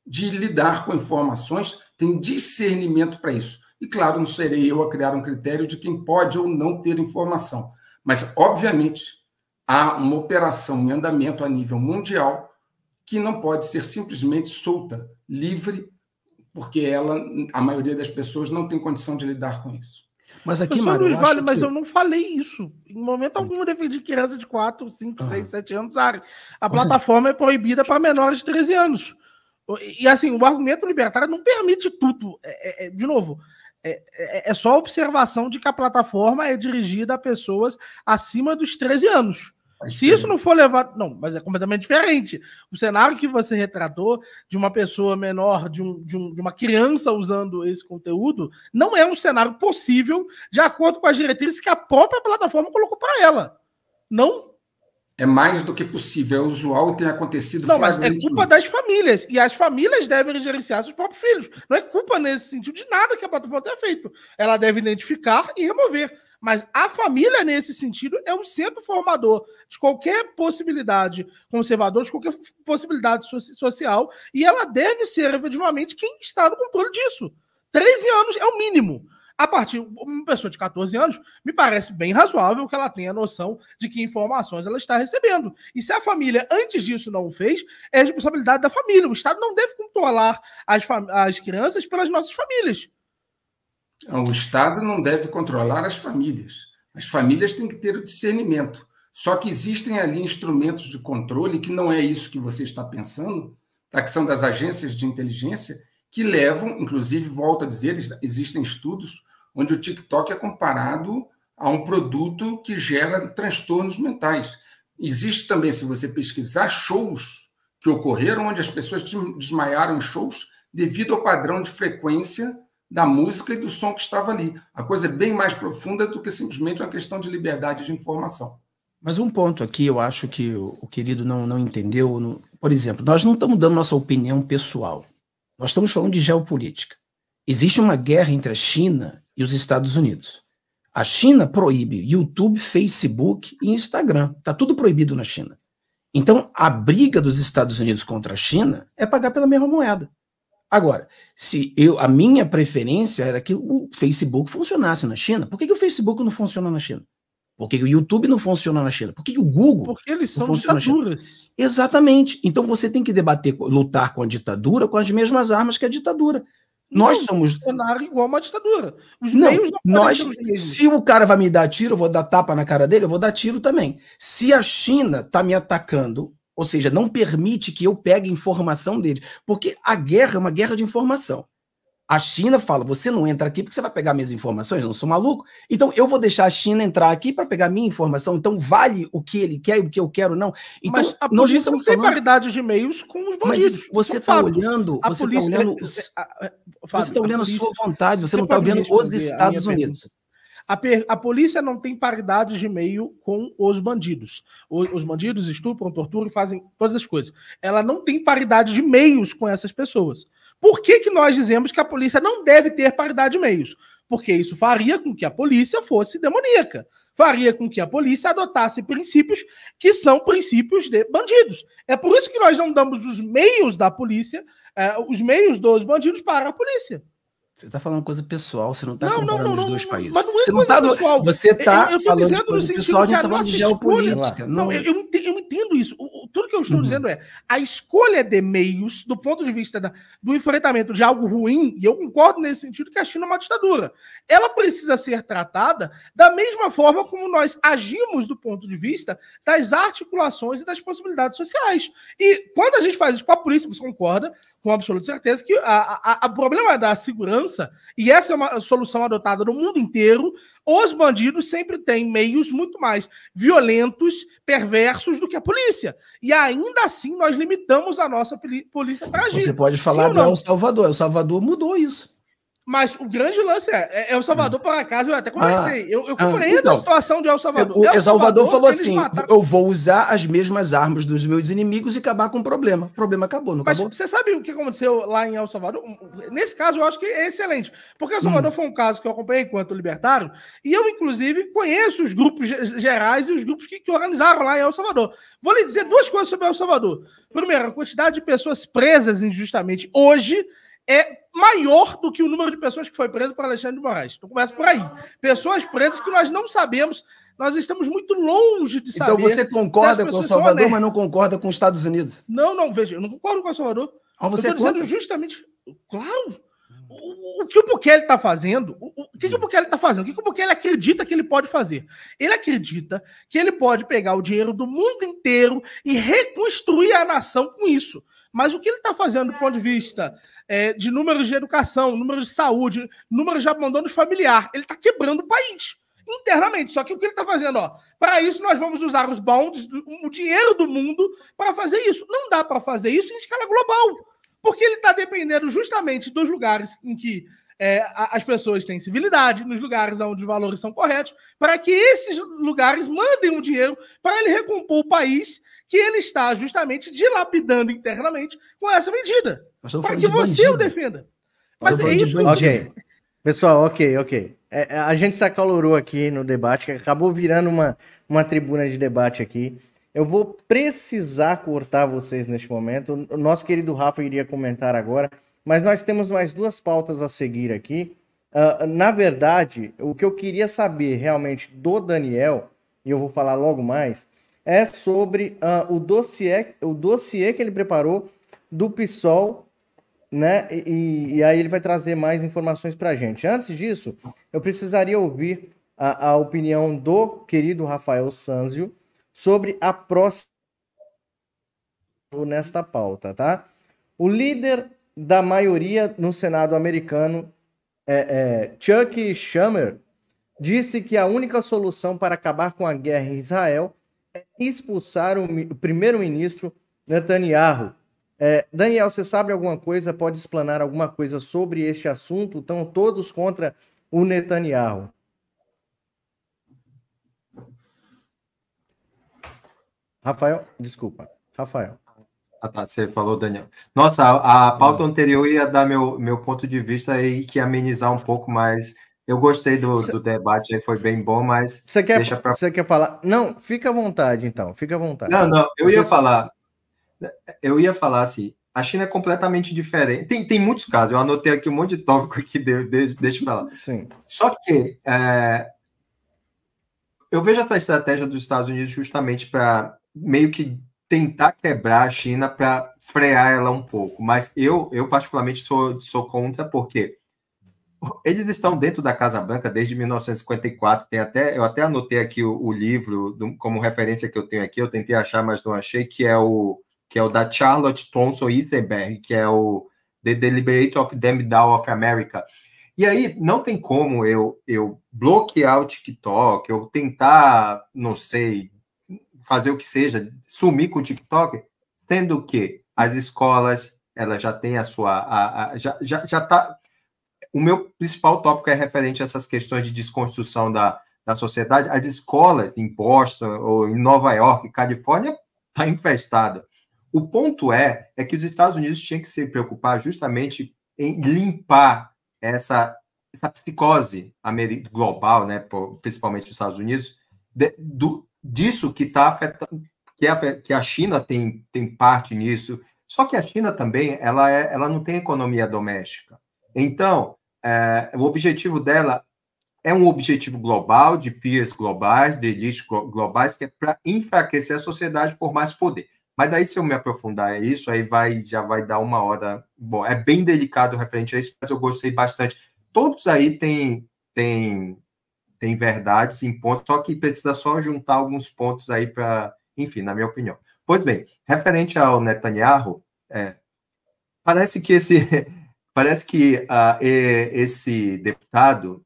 de lidar com informações, tem discernimento para isso. E, claro, não serei eu a criar um critério de quem pode ou não ter informação. Mas, obviamente, há uma operação em andamento a nível mundial que não pode ser simplesmente solta, livre, porque ela, a maioria das pessoas não tem condição de lidar com isso. Mas aqui, Mário, eu vale, mas que... eu não falei isso. Em momento algum eu defendi criança de quatro, cinco, seis, sete anos. A Ou plataforma seja... é proibida para menores de treze anos. E, assim, o argumento libertário não permite tudo. É, é, de novo, é, é, é só a observação de que a plataforma é dirigida a pessoas acima dos treze anos. Mas se isso não for levado... Não, mas é completamente diferente. O cenário que você retratou de uma pessoa menor, de, um, de, um, de uma criança usando esse conteúdo, não é um cenário possível de acordo com as diretrizes que a própria plataforma colocou para ela. Não? É mais do que possível. É usual e tem acontecido... Não, mas é culpa das famílias. E as famílias devem gerenciar seus próprios filhos. Não é culpa nesse sentido de nada que a plataforma tenha feito. Ela deve identificar e remover. Mas a família, nesse sentido, é um centro formador de qualquer possibilidade conservadora, de qualquer possibilidade social, e ela deve ser, efetivamente, quem está no controle disso. treze anos é o mínimo. A partir de uma pessoa de quatorze anos, me parece bem razoável que ela tenha noção de que informações ela está recebendo. E se a família, antes disso, não o fez, é responsabilidade da família. O Estado não deve controlar as, as crianças pelas nossas famílias. O Estado não deve controlar as famílias. As famílias têm que ter o discernimento. Só que existem ali instrumentos de controle, que não é isso que você está pensando, tá? Que são das agências de inteligência, que levam, inclusive, volto a dizer, existem estudos onde o TikTok é comparado a um produto que gera transtornos mentais. Existe também, se você pesquisar, shows que ocorreram onde as pessoas desmaiaram em shows devido ao padrão de frequência da música e do som que estava ali. A coisa é bem mais profunda do que simplesmente uma questão de liberdade de informação. Mas um ponto aqui, eu acho que o, o querido não, não entendeu. Não, por exemplo, nós não estamos dando nossa opinião pessoal. Nós estamos falando de geopolítica. Existe uma guerra entre a China e os Estados Unidos. A China proíbe YouTube, Facebook e Instagram. Está tudo proibido na China. Então, a briga dos Estados Unidos contra a China é pagar pela mesma moeda. Agora, se eu, a minha preferência era que o Facebook funcionasse na China, por que, que o Facebook não funciona na China? Por que, que o YouTube não funciona na China? Por que, que o Google? Porque eles são ditaduras. Exatamente. Então você tem que debater, lutar com a ditadura com as mesmas armas que a ditadura. Não, nós somos. Bolsonaro igual uma ditadura. Os não, meios não nós, se o cara vai me dar tiro, eu vou dar tapa na cara dele, eu vou dar tiro também. Se a China está me atacando, ou seja, não permite que eu pegue informação dele, porque a guerra é uma guerra de informação. A China fala, você não entra aqui porque você vai pegar minhas informações, eu não sou maluco, então eu vou deixar a China entrar aqui para pegar minha informação, então vale o que ele quer e o que eu quero, não. Então, mas a polícia não, não tem falando... paridade de meios com os bandidos. Mas você está olhando, tá olhando, os... Fábio, tá olhando a sua vontade, você, você não está vendo os Estados Unidos. Pergunta. A, per... a polícia não tem paridade de meio com os bandidos. O... Os bandidos estupram, torturam, fazem todas as coisas. Ela não tem paridade de meios com essas pessoas. Por que que nós dizemos que a polícia não deve ter paridade de meios? Porque isso faria com que a polícia fosse demoníaca. Faria com que a polícia adotasse princípios que são princípios de bandidos. É por isso que nós não damos os meios da polícia, eh, os meios dos bandidos para a polícia. Você está falando coisa pessoal, você não está comparando não, não, os dois não, países. Mas não é você coisa não tá pessoal. Do... Você está falando de coisa pessoal, a gente está falando de geopolítica. Não, não é. eu, eu entendo isso. O, tudo que eu estou uhum. dizendo é a escolha de meios, do ponto de vista da, do enfrentamento de algo ruim, e eu concordo nesse sentido que a China é uma ditadura. Ela precisa ser tratada da mesma forma como nós agimos do ponto de vista das articulações e das possibilidades sociais. E quando a gente faz isso com a polícia, você concorda com absoluta certeza que o problema da segurança, e essa é uma solução adotada no mundo inteiro, os bandidos sempre têm meios muito mais violentos, perversos do que a polícia. E ainda assim nós limitamos a nossa polícia para agir. Você pode falar do El Salvador. El Salvador mudou isso. Mas o grande lance é, é El Salvador, por acaso, eu até conversei. Ah, eu eu compreendo ah, então, a situação de El Salvador. O El Salvador, Salvador falou assim, mataram... eu vou usar as mesmas armas dos meus inimigos e acabar com o problema. O problema acabou, não Mas acabou? Você sabe o que aconteceu lá em El Salvador? Nesse caso, eu acho que é excelente. Porque El Salvador hum. foi um caso que eu acompanhei enquanto libertário, e eu, inclusive, conheço os grupos gerais e os grupos que, que organizaram lá em El Salvador. Vou lhe dizer duas coisas sobre El Salvador. Primeiro, a quantidade de pessoas presas injustamente hoje é maior do que o número de pessoas que foi preso por Alexandre de Moraes. Então começa por aí. Pessoas presas que nós não sabemos, nós estamos muito longe de saber. Então você concorda com o Salvador, mas não concorda com os Estados Unidos? Não, não, veja, eu não concordo com o Salvador. Ah, você eu estou dizendo justamente... Claro! O, o que o Bukele está fazendo, o, o que, que o Bukele está fazendo, o que, que o Bukele acredita que ele pode fazer? Ele acredita que ele pode pegar o dinheiro do mundo inteiro e reconstruir a nação com isso. Mas o que ele está fazendo do ponto de vista é, de números de educação, números de saúde, números de abandono familiar, ele está quebrando o país internamente. Só que o que ele está fazendo, ó, para isso nós vamos usar os bonds, o dinheiro do mundo para fazer isso. Não dá para fazer isso em escala global. Porque ele está dependendo justamente dos lugares em que é, as pessoas têm civilidade, nos lugares onde os valores são corretos, para que esses lugares mandem o dinheiro para ele recompor o país que ele está justamente dilapidando internamente com essa medida. Para que você bandido. o defenda. Mas é isso que eu okay. Pessoal, ok, ok. É, a gente se acalorou aqui no debate, que acabou virando uma, uma tribuna de debate aqui. Eu vou precisar cortar vocês neste momento. O nosso querido Rafa iria comentar agora, mas nós temos mais duas pautas a seguir aqui. Uh, na verdade, o que eu queria saber realmente do Daniel, e eu vou falar logo mais, é sobre uh, o, dossiê, o dossiê que ele preparou do P SOL, né? E, e aí ele vai trazer mais informações para a gente. Antes disso, eu precisaria ouvir a, a opinião do querido Rafael Sanzio sobre a próxima nesta pauta, tá? O líder da maioria no Senado americano, é, é, Chuck Schumer, disse que a única solução para acabar com a guerra em Israel é expulsar o, o primeiro-ministro Netanyahu. É, Daniel, você sabe alguma coisa? Pode explanar alguma coisa sobre este assunto? Estão todos contra o Netanyahu. Rafael, desculpa. Rafael. Ah, tá. Você falou, Daniel. Nossa, a, a pauta anterior ia dar meu, meu ponto de vista e que amenizar um pouco, mas eu gostei do, cê... do debate, aí foi bem bom, mas... Você quer, deixa pra... quer falar? Não, fica à vontade, então. Fica à vontade. Não, não, eu ia falar... Eu ia falar assim, a China é completamente diferente. Tem, tem muitos casos, eu anotei aqui um monte de tópico que deu, deixa pra lá. Sim. Só que é, eu vejo essa estratégia dos Estados Unidos justamente para... meio que tentar quebrar a China para frear ela um pouco. Mas eu, eu particularmente, sou, sou contra, porque eles estão dentro da Casa Branca desde mil novecentos e cinquenta e quatro. Tem até, eu até anotei aqui o, o livro do, como referência que eu tenho aqui, eu tentei achar, mas não achei, que é o, que é o da Charlotte Thomson Eisenberg, que é o The Deliberate of Them Down of America. E aí, não tem como eu, eu bloquear o TikTok, eu tentar, não sei... fazer o que seja, sumir com o TikTok, tendo que as escolas, ela já tem a sua... A, a, já, já, já tá, o meu principal tópico é referente a essas questões de desconstrução da, da sociedade. As escolas em Boston, ou em Nova York, Califórnia, está infestada. O ponto é, é que os Estados Unidos tinham que se preocupar justamente em limpar essa, essa psicose global, né, principalmente dos Estados Unidos, de, do... disso que está afetando, que a, que a China tem, tem parte nisso, só que a China também, ela, é, ela não tem economia doméstica. Então, é, o objetivo dela é um objetivo global, de peers globais, de elites globais, que é para enfraquecer a sociedade por mais poder. Mas daí, se eu me aprofundar nisso, aí vai, já vai dar uma hora... Bom, é bem delicado referente a isso, mas eu gostei bastante. Todos aí têm... têm tem verdades em pontos, só que precisa só juntar alguns pontos aí para, enfim, na minha opinião. Pois bem, referente ao Netanyahu, é, parece que esse, parece que uh, esse deputado,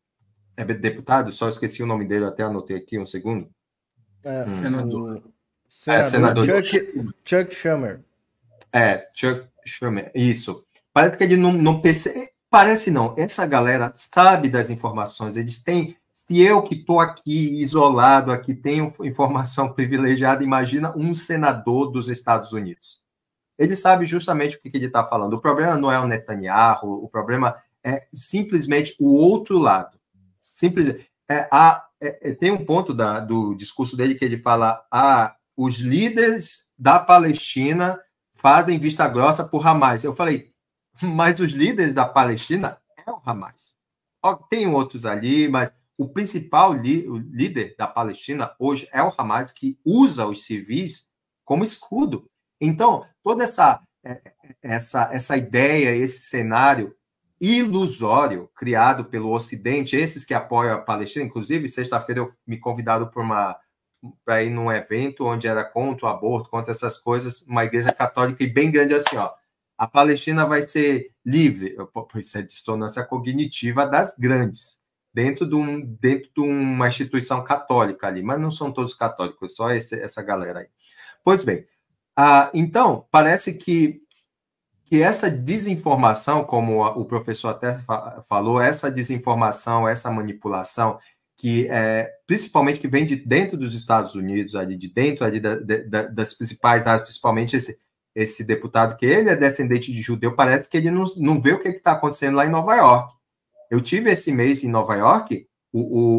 é deputado, só esqueci o nome dele, até anotei aqui um segundo. É, hum. Senador. Senador. É, senador. Chuck, Chuck Schumer. É, Chuck Schumer, isso. Parece que ele não, não percebe, Parece não. Essa galera sabe das informações. Eles têm... Se eu que estou aqui, isolado, aqui tenho informação privilegiada, imagina um senador dos Estados Unidos. Ele sabe justamente o que ele está falando. O problema não é o Netanyahu, o problema é simplesmente o outro lado. Simplesmente, é, a, é, tem um ponto da, do discurso dele que ele fala ah, os líderes da Palestina fazem vista grossa por Hamas. Eu falei, mas os líderes da Palestina é o Hamas. Tem outros ali, mas... O principal li, o líder da Palestina hoje é o Hamas, que usa os civis como escudo. Então, toda essa, essa, essa ideia, esse cenário ilusório criado pelo Ocidente, esses que apoiam a Palestina, inclusive, sexta-feira eu me convidaram para ir num evento onde era contra o aborto, contra essas coisas, uma igreja católica e bem grande assim, ó. A Palestina vai ser livre. Isso é dissonância cognitiva das grandes. Dentro de, um, dentro de uma instituição católica ali, mas não são todos católicos, só esse, essa galera aí. Pois bem, ah, então, parece que, que essa desinformação, como a, o professor até fa- falou, essa desinformação, essa manipulação, que é, principalmente que vem de dentro dos Estados Unidos, ali de dentro ali da, da, das principais áreas, principalmente esse, esse deputado, que ele é descendente de judeu, parece que ele não, não vê o que está acontecendo lá em Nova York. Eu tive esse mês em Nova York, o, o,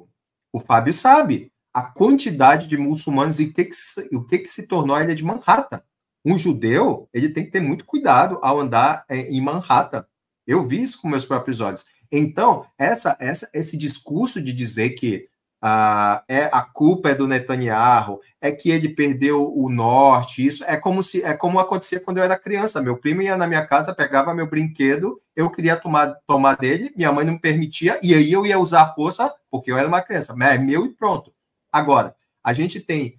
o, o Fábio sabe a quantidade de muçulmanos e o que, que, o que, que se tornou a ilha de Manhattan. Um judeu, ele tem que ter muito cuidado ao andar é, em Manhattan. Eu vi isso com meus próprios olhos. Então, essa, essa, esse discurso de dizer que ah, é, a culpa é do Netanyahu, é que ele perdeu o norte, isso é como, se, é como acontecia quando eu era criança. Meu primo ia na minha casa, pegava meu brinquedo, eu queria tomar, tomar dele, minha mãe não me permitia, e aí eu ia usar a força, porque eu era uma criança, mas é meu e pronto. Agora, a gente tem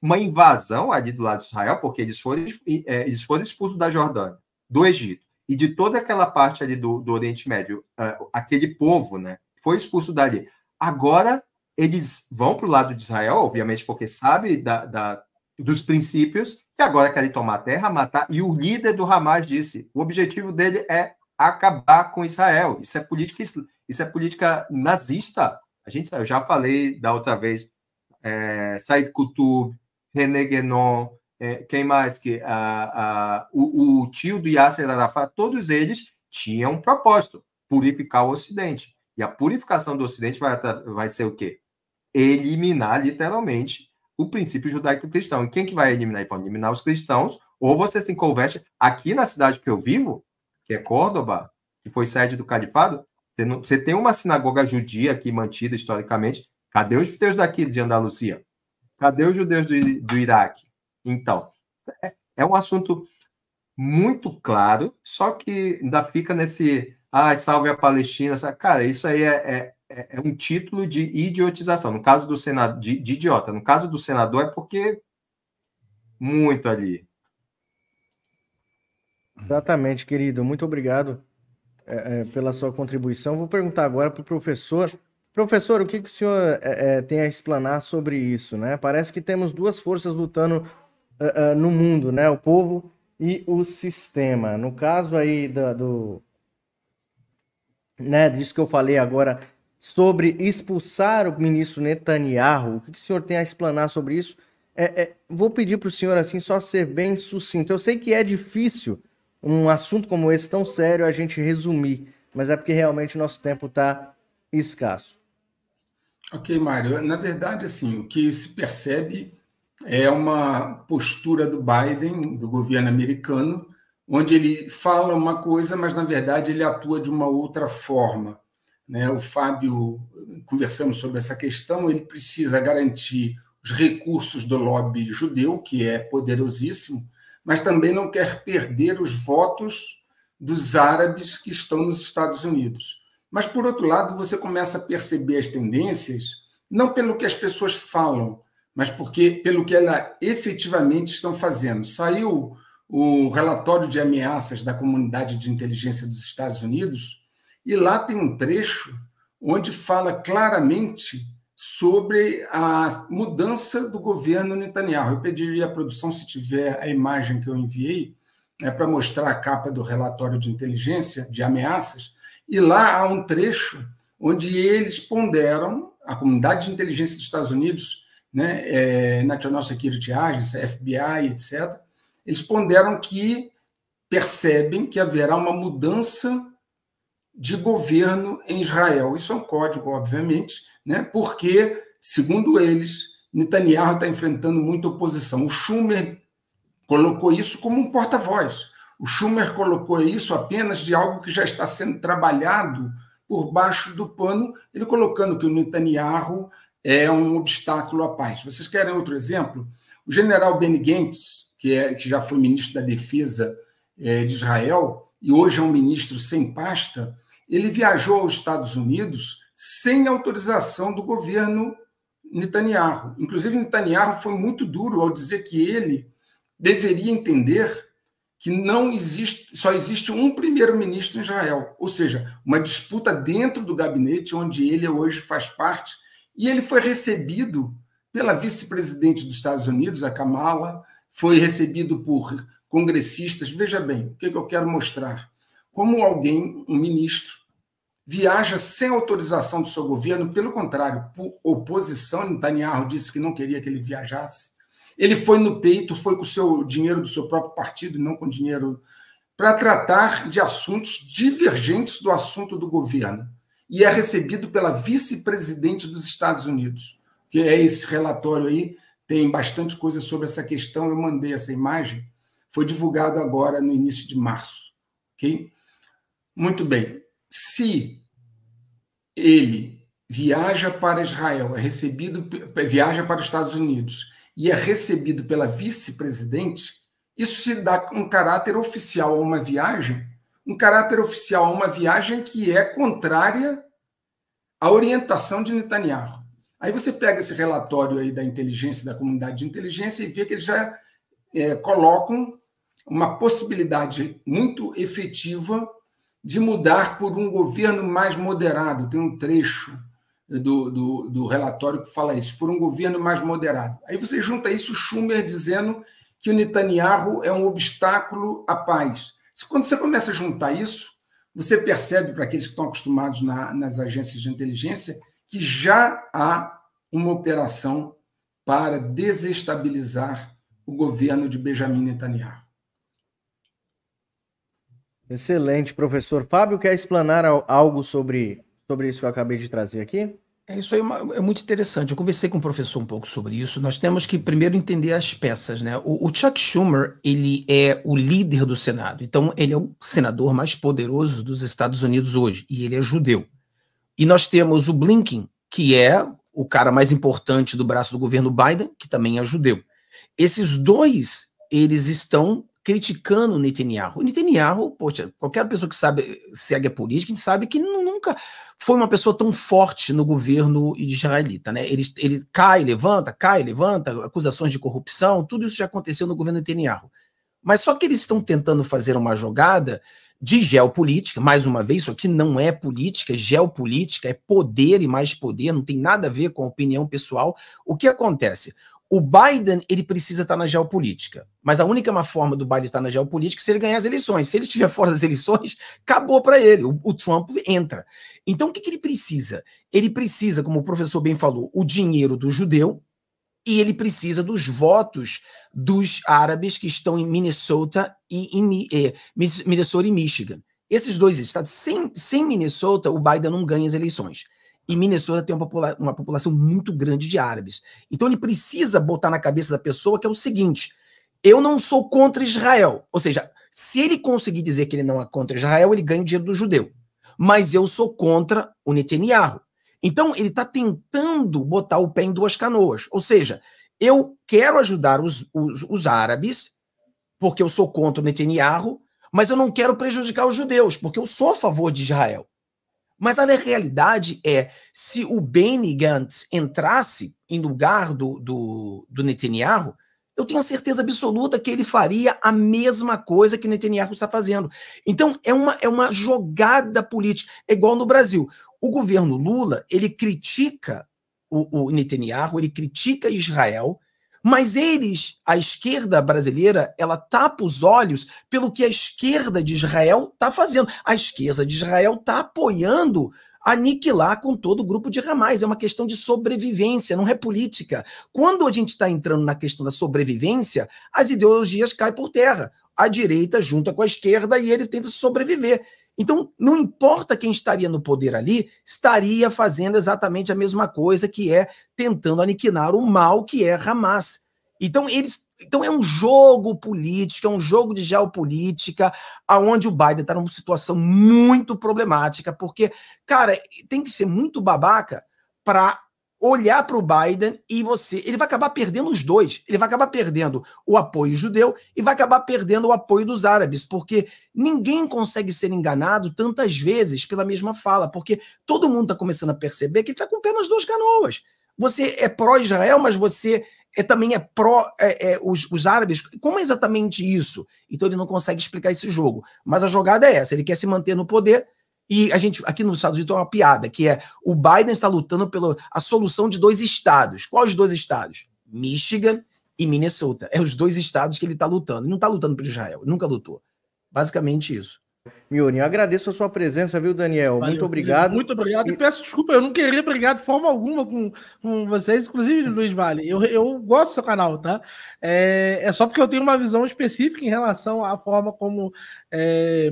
uma invasão ali do lado de Israel, porque eles foram, é, eles foram expulsos da Jordânia, do Egito, e de toda aquela parte ali do, do Oriente Médio, uh, aquele povo, né, foi expulso dali. Agora, eles vão para o lado de Israel, obviamente, porque sabe da, da, dos princípios, que agora querem tomar terra, matar, e o líder do Hamas disse, o objetivo dele é acabar com Israel. Isso é política, isso é política nazista. A gente, eu já falei da outra vez, é, Said Qutb, René Guénon, é, quem mais que a, a, o, o tio do Yasser Arafat, todos eles tinham um propósito, purificar o Ocidente. E a purificação do Ocidente vai, vai ser o quê? Eliminar, literalmente, o princípio judaico-cristão. E quem que vai eliminar? Vão eliminar os cristãos, ou você se converte. Aqui na cidade que eu vivo, que é Córdoba, que foi sede do Califado, você, não, você tem uma sinagoga judia aqui mantida historicamente. Cadê os judeus daqui de Andalucia? Cadê os judeus do, do Iraque? Então, é, é um assunto muito claro, só que ainda fica nesse... Ah, salve a Palestina. Cara, isso aí é, é, é um título de idiotização. No caso do senador, de, de idiota. No caso do senador é porque muito ali. Exatamente, querido. Muito obrigado é, é, pela sua contribuição. Vou perguntar agora para o professor. Professor, o que, que o senhor é, é, tem a explanar sobre isso, né? Parece que temos duas forças lutando é, é, no mundo, né? O povo e o sistema. No caso aí da, do... Né, disso que eu falei agora, sobre expulsar o ministro Netanyahu, o que, que o senhor tem a explanar sobre isso? É, é, vou pedir para o senhor, assim, só ser bem sucinto. Eu sei que é difícil um assunto como esse, tão sério, a gente resumir, mas é porque realmente o nosso tempo está escasso. Ok, Mário. Na verdade, assim, o que se percebe é uma postura do Biden, do governo americano, onde ele fala uma coisa, mas, na verdade, ele atua de uma outra forma. Né? O Fábio, conversamos sobre essa questão, ele precisa garantir os recursos do lobby judeu, que é poderosíssimo, mas também não quer perder os votos dos árabes que estão nos Estados Unidos. Mas, por outro lado, você começa a perceber as tendências, não pelo que as pessoas falam, mas porque, pelo que elas efetivamente estão fazendo. Saiu... o relatório de ameaças da comunidade de inteligência dos Estados Unidos, e lá tem um trecho onde fala claramente sobre a mudança do governo Netanyahu. Eu pediria à produção, se tiver a imagem que eu enviei, é para mostrar a capa do relatório de inteligência de ameaças, e lá há um trecho onde eles ponderam a comunidade de inteligência dos Estados Unidos, né, é, National Security Agency, F B I, etcétera, eles ponderam que percebem que haverá uma mudança de governo em Israel. Isso é um código, obviamente, né, porque, segundo eles, Netanyahu está enfrentando muita oposição. O Schumer colocou isso como um porta-voz. O Schumer colocou isso apenas de algo que já está sendo trabalhado por baixo do pano, ele colocando que o Netanyahu é um obstáculo à paz. Vocês querem outro exemplo? O general Benny Gantz, que, é, que já foi ministro da Defesa é, de Israel e hoje é um ministro sem pasta, ele viajou aos Estados Unidos sem autorização do governo Netanyahu. Inclusive, Netanyahu foi muito duro ao dizer que ele deveria entender que não existe, só existe um primeiro-ministro em Israel, ou seja, uma disputa dentro do gabinete, onde ele hoje faz parte, e ele foi recebido pela vice-presidente dos Estados Unidos, a Kamala, foi recebido por congressistas. Veja bem, o que eu quero mostrar? Como alguém, um ministro, viaja sem autorização do seu governo, pelo contrário, por oposição, Netanyahu disse que não queria que ele viajasse, ele foi no peito, foi com o seu dinheiro do seu próprio partido, não com dinheiro, para tratar de assuntos divergentes do assunto do governo. E é recebido pela vice-presidente dos Estados Unidos, que é esse relatório aí, tem bastante coisa sobre essa questão, eu mandei essa imagem, foi divulgado agora no início de março. Okay? Muito bem. Se ele viaja para Israel, é recebido, viaja para os Estados Unidos e é recebido pela vice-presidente, isso se dá um caráter oficial a uma viagem, um caráter oficial a uma viagem que é contrária à orientação de Netanyahu. Aí você pega esse relatório aí da inteligência, da comunidade de inteligência, e vê que eles já é, colocam uma possibilidade muito efetiva de mudar por um governo mais moderado. Tem um trecho Do, do, do relatório que fala isso, por um governo mais moderado. Aí você junta isso, Schumer dizendo que o Netanyahu é um obstáculo à paz. Quando você começa a juntar isso, você percebe, para aqueles que estão acostumados na, nas agências de inteligência, que já há uma operação para desestabilizar o governo de Benjamin Netanyahu. Excelente, professor. Fábio, quer explanar algo sobre, sobre isso que eu acabei de trazer aqui? É, isso aí é, uma, é muito interessante. Eu conversei com o professor um pouco sobre isso. Nós temos que primeiro entender as peças, né? O, o Chuck Schumer, ele é o líder do Senado. Então, ele é o senador mais poderoso dos Estados Unidos hoje. E ele é judeu. E nós temos o Blinken, que é o cara mais importante do braço do governo Biden, que também é judeu. Esses dois, eles estão criticando o Netanyahu. O Netanyahu, poxa, qualquer pessoa que sabe, segue a política, a gente sabe que nunca foi uma pessoa tão forte no governo israelita, né? Ele, ele cai, levanta, cai, levanta, acusações de corrupção, tudo isso já aconteceu no governo Netanyahu. Mas só que eles estão tentando fazer uma jogada de geopolítica, mais uma vez, isso aqui não é política, é geopolítica, é poder e mais poder, não tem nada a ver com a opinião pessoal. O que acontece? O Biden, ele precisa estar na geopolítica. Mas a única uma forma do Biden estar na geopolítica é se ele ganhar as eleições. Se ele estiver fora das eleições, acabou para ele. O, o Trump entra. Então, o que, que ele precisa? Ele precisa, como o professor bem falou, o dinheiro do judeu e ele precisa dos votos dos árabes que estão em Minnesota e, em, eh, Minnesota e Michigan. Esses dois estados, sem, sem Minnesota, o Biden não ganha as eleições. E Minnesota tem uma, popula- uma população muito grande de árabes. Então ele precisa botar na cabeça da pessoa que é o seguinte, eu não sou contra Israel. Ou seja, se ele conseguir dizer que ele não é contra Israel, ele ganha o dinheiro do judeu. Mas eu sou contra o Netanyahu. Então ele está tentando botar o pé em duas canoas. Ou seja, eu quero ajudar os, os, os árabes, porque eu sou contra o Netanyahu, mas eu não quero prejudicar os judeus, porque eu sou a favor de Israel. Mas a realidade é, se o Benny Gantz entrasse em lugar do, do, do Netanyahu, eu tenho a certeza absoluta que ele faria a mesma coisa que o Netanyahu está fazendo. Então, é uma, é uma jogada política. É igual no Brasil. O governo Lula, ele critica o, o Netanyahu, ele critica Israel, Mas eles, a esquerda brasileira, ela tapa os olhos pelo que a esquerda de Israel está fazendo. A esquerda de Israel está apoiando aniquilar com todo o grupo de Hamas. É uma questão de sobrevivência, não é política. Quando a gente está entrando na questão da sobrevivência, as ideologias caem por terra. A direita junta com a esquerda e ele tenta sobreviver. Então, não importa quem estaria no poder ali, estaria fazendo exatamente a mesma coisa, que é tentando aniquilar o mal que é Hamas. Então, eles, então é um jogo político, é um jogo de geopolítica, onde o Biden está numa situação muito problemática, porque, cara, tem que ser muito babaca para olhar para o Biden e você... Ele vai acabar perdendo os dois. Ele vai acabar perdendo o apoio judeu e vai acabar perdendo o apoio dos árabes, porque ninguém consegue ser enganado tantas vezes pela mesma fala, porque todo mundo está começando a perceber que ele está com o pé nas duas canoas. Você é pró-Israel, mas você é, também é pró é, é, os, os árabes. Como é exatamente isso? Então ele não consegue explicar esse jogo. Mas a jogada é essa. Ele quer se manter no poder. E a gente, aqui nos Estados Unidos, tem uma piada, que é o Biden está lutando pela a solução de dois estados. Quais dois estados? Michigan e Minnesota. É os dois estados que ele está lutando. Ele não está lutando por Israel, nunca lutou. Basicamente isso. Mione, eu agradeço a sua presença, viu, Daniel? Valeu, muito obrigado. Muito obrigado. E peço desculpa, eu não queria brigar de forma alguma com, com vocês, inclusive, Luiz Vale. Eu, eu gosto do seu canal, tá? É, é só porque eu tenho uma visão específica em relação à forma como... É,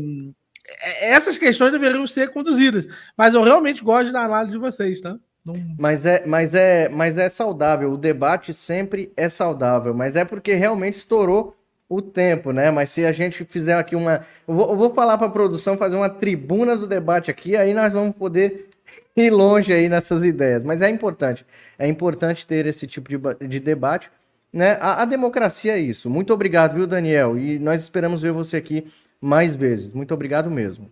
essas questões deveriam ser conduzidas, mas eu realmente gosto da análise de vocês, tá? Não... Mas, é, mas, é, mas é saudável, o debate sempre é saudável, mas é porque realmente estourou o tempo, né? Mas se a gente fizer aqui uma... Eu vou, eu vou falar para a produção fazer uma tribuna do debate aqui, aí nós vamos poder ir longe aí nessas ideias, mas é importante, é importante ter esse tipo de, de debate, né? A, a democracia é isso. Muito obrigado, viu, Daniel? E nós esperamos ver você aqui mais vezes. Muito obrigado mesmo.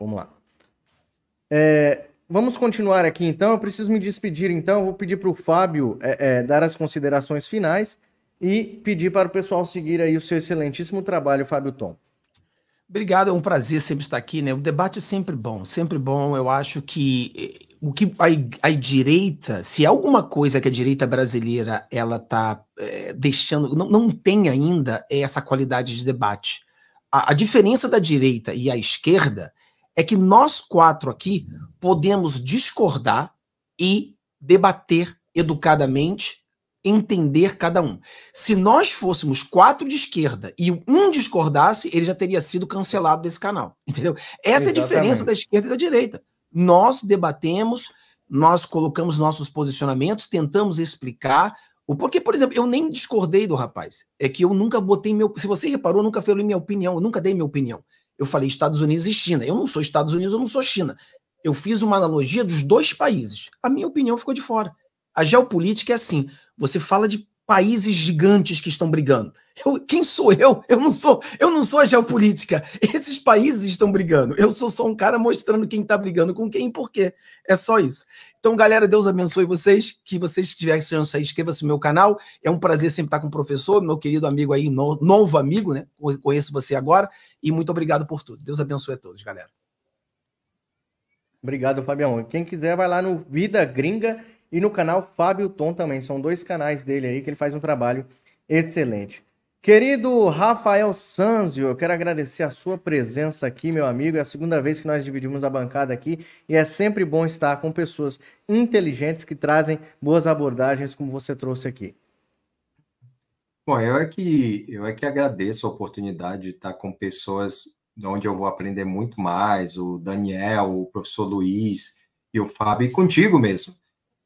Vamos lá. É, vamos continuar aqui, então. Eu preciso me despedir, então. Eu vou pedir para o Fábio é, é, dar as considerações finais e pedir para o pessoal seguir aí o seu excelentíssimo trabalho, Fábio Tom. Obrigado, é um prazer sempre estar aqui, né? O debate é sempre bom, sempre bom. Eu acho que o que a, a direita, se alguma coisa que a direita brasileira ela está é, deixando, não, não tem ainda é essa qualidade de debate. A, a diferença da direita e a esquerda é que nós quatro aqui podemos discordar e debater educadamente, entender cada um. Se nós fôssemos quatro de esquerda e um discordasse, ele já teria sido cancelado desse canal, entendeu? Essa Exatamente. É a diferença da esquerda e da direita. Nós debatemos, nós colocamos nossos posicionamentos, tentamos explicar o porquê. Por exemplo, eu nem discordei do rapaz. É que eu nunca botei meu... Se você reparou, eu nunca falei minha opinião, eu nunca dei minha opinião. Eu falei Estados Unidos e China. Eu não sou Estados Unidos, eu não sou China. Eu fiz uma analogia dos dois países. A minha opinião ficou de fora. A geopolítica é assim... Você fala de países gigantes que estão brigando. Eu, quem sou eu? Eu não sou, eu não sou a geopolítica. Esses países estão brigando. Eu sou só um cara mostrando quem está brigando com quem e por quê. É só isso. Então, galera, Deus abençoe vocês. Que vocês tiverem chance aí, inscreva-se no meu canal. É um prazer sempre estar com o professor, meu querido amigo aí, no, novo amigo, né? Conheço você agora. E muito obrigado por tudo. Deus abençoe a todos, galera. Obrigado, Fabião. Quem quiser, vai lá no Vida Gringa. E no canal Fábio Tom também, são dois canais dele aí que ele faz um trabalho excelente. Querido Rafael Sanzio, eu quero agradecer a sua presença aqui, meu amigo. É a segunda vez que nós dividimos a bancada aqui e é sempre bom estar com pessoas inteligentes que trazem boas abordagens como você trouxe aqui. Bom, eu é que, eu é que agradeço a oportunidade de estar com pessoas onde eu vou aprender muito mais, o Daniel, o professor Luiz e o Fábio, e contigo mesmo.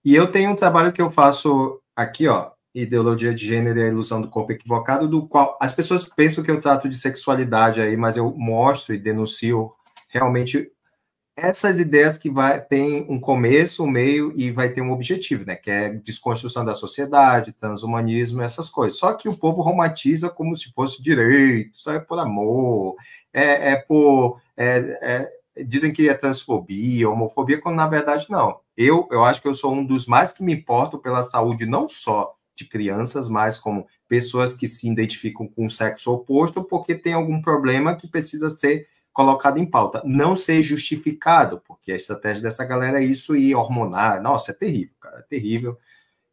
E eu tenho um trabalho que eu faço aqui, ó, Ideologia de Gênero e a Ilusão do Corpo Equivocado, do qual as pessoas pensam que eu trato de sexualidade aí, mas eu mostro e denuncio realmente essas ideias que vai, tem um começo, um meio e vai ter um objetivo, né, que é desconstrução da sociedade, transhumanismo, essas coisas. Só que o povo romantiza como se fosse direito, sabe, por amor, é, é por... É, é, dizem que é transfobia, homofobia, quando na verdade não. Eu, eu acho que eu sou um dos mais que me importo pela saúde não só de crianças, mas como pessoas que se identificam com o sexo oposto porque tem algum problema que precisa ser colocado em pauta. Não ser justificado, porque a estratégia dessa galera é isso e hormonar. Nossa, é terrível, cara, é terrível.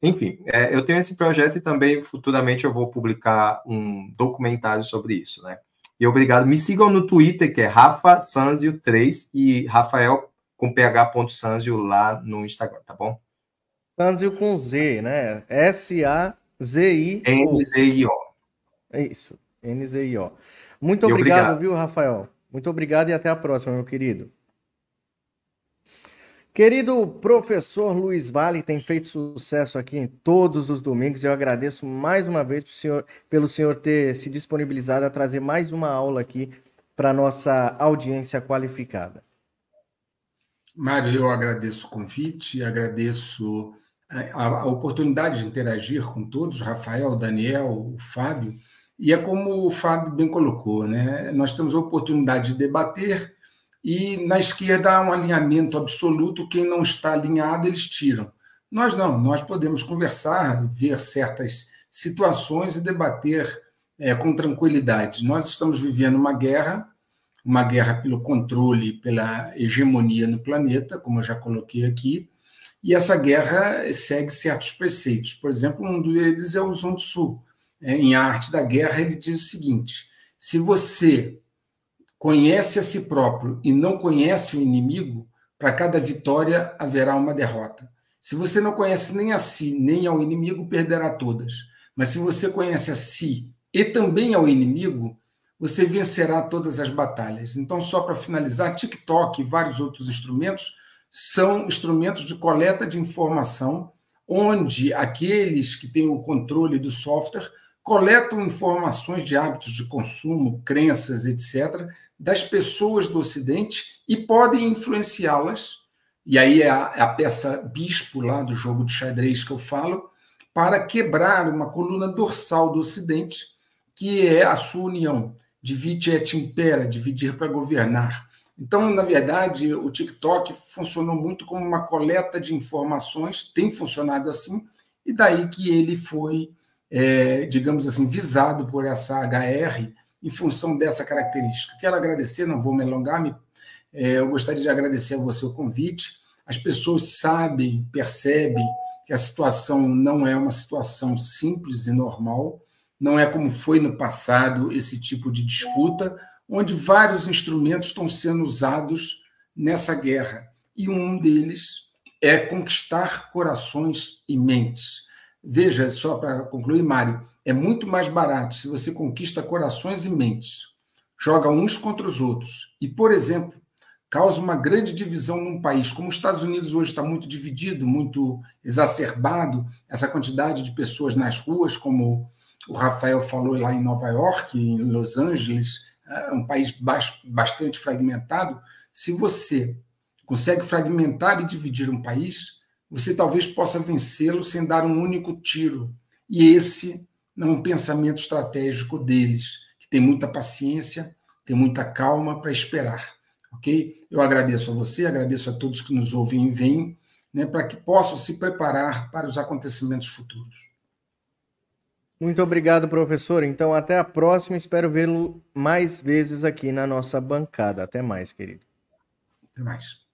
Enfim, é, eu tenho esse projeto e também futuramente eu vou publicar um documentário sobre isso, né? E obrigado. Me sigam no Twitter, que é Rafa Sanzio três e Rafael com P H ponto Sanzio lá no Instagram, tá bom? Sanzio com Z, né? S A Z I O. N Z I O. É isso, N Z I O. Muito obrigado, obrigado, viu, Rafael? Muito obrigado e até a próxima, meu querido. Querido professor Luiz Vale, tem feito sucesso aqui em todos os domingos. Eu agradeço mais uma vez pro senhor, pelo senhor ter se disponibilizado a trazer mais uma aula aqui para a nossa audiência qualificada. Mário, eu agradeço o convite, agradeço a, a oportunidade de interagir com todos, Rafael, Daniel, o Fábio. E é como o Fábio bem colocou, né? Nós temos a oportunidade de debater. E na esquerda há um alinhamento absoluto, quem não está alinhado eles tiram. Nós não, nós podemos conversar, ver certas situações e debater é, com tranquilidade. Nós estamos vivendo uma guerra, uma guerra pelo controle, pela hegemonia no planeta, como eu já coloquei aqui, e essa guerra segue certos preceitos. Por exemplo, um deles é o Sun Tzu. É, em A Arte da Guerra ele diz o seguinte, se você conhece a si próprio e não conhece o inimigo, para cada vitória haverá uma derrota. Se você não conhece nem a si, nem ao inimigo, perderá todas. Mas se você conhece a si e também ao inimigo, você vencerá todas as batalhas. Então, só para finalizar, TikTok e vários outros instrumentos são instrumentos de coleta de informação, onde aqueles que têm o controle do software coletam informações de hábitos de consumo, crenças, etcétera, das pessoas do Ocidente e podem influenciá-las, e aí é a, a peça bispo lá do jogo de xadrez que eu falo, para quebrar uma coluna dorsal do Ocidente, que é a sua união, divide et impera, dividir para governar. Então, na verdade, o TikTok funcionou muito como uma coleta de informações, tem funcionado assim, e daí que ele foi, é, digamos assim, visado por essa H R em função dessa característica. Quero agradecer, não vou me alongar, me, é, eu gostaria de agradecer a você o convite. As pessoas sabem, percebem que a situação não é uma situação simples e normal, não é como foi no passado esse tipo de disputa, onde vários instrumentos estão sendo usados nessa guerra, e um deles é conquistar corações e mentes. Veja, só para concluir, Mário, é muito mais barato se você conquista corações e mentes, joga uns contra os outros e, por exemplo, causa uma grande divisão num país. Como os Estados Unidos hoje está muito dividido, muito exacerbado, essa quantidade de pessoas nas ruas, como o Rafael falou lá em Nova York, em Los Angeles, é um país bastante fragmentado. Se você consegue fragmentar e dividir um país, você talvez possa vencê-lo sem dar um único tiro. E esse não é um pensamento estratégico deles, que tem muita paciência, tem muita calma para esperar. Ok? Eu agradeço a você, agradeço a todos que nos ouvem e veem, né, para que possam se preparar para os acontecimentos futuros. Muito obrigado, professor. Então, até a próxima. Espero vê-lo mais vezes aqui na nossa bancada. Até mais, querido. Até mais.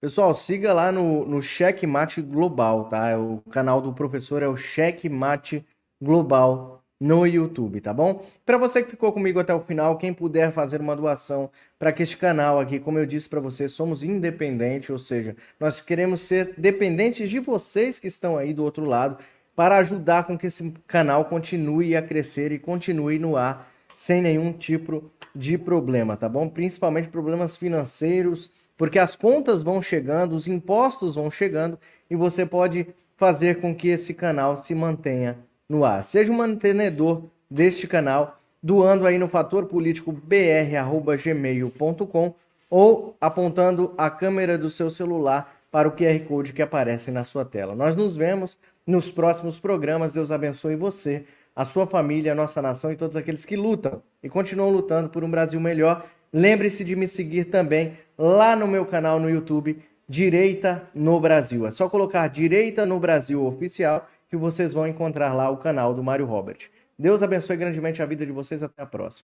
Pessoal, siga lá no, no Checkmate Global, tá? O canal do professor é o Checkmate Global no YouTube, tá bom? Para você que ficou comigo até o final, quem puder fazer uma doação para que este canal aqui, como eu disse para vocês, somos independentes, ou seja, nós queremos ser dependentes de vocês que estão aí do outro lado para ajudar com que esse canal continue a crescer e continue no ar sem nenhum tipo de problema, tá bom? Principalmente problemas financeiros, porque as contas vão chegando, os impostos vão chegando e você pode fazer com que esse canal se mantenha no ar. Seja um mantenedor deste canal, doando aí no fator político b r arroba gmail ponto com ou apontando a câmera do seu celular para o Q R Code que aparece na sua tela. Nós nos vemos nos próximos programas. Deus abençoe você, a sua família, a nossa nação e todos aqueles que lutam e continuam lutando por um Brasil melhor. Lembre-se de me seguir também lá no meu canal no YouTube, Direita no Brasil. É só colocar Direita no Brasil Oficial que vocês vão encontrar lá o canal do Mário Robert. Deus abençoe grandemente a vida de vocês. Até a próxima.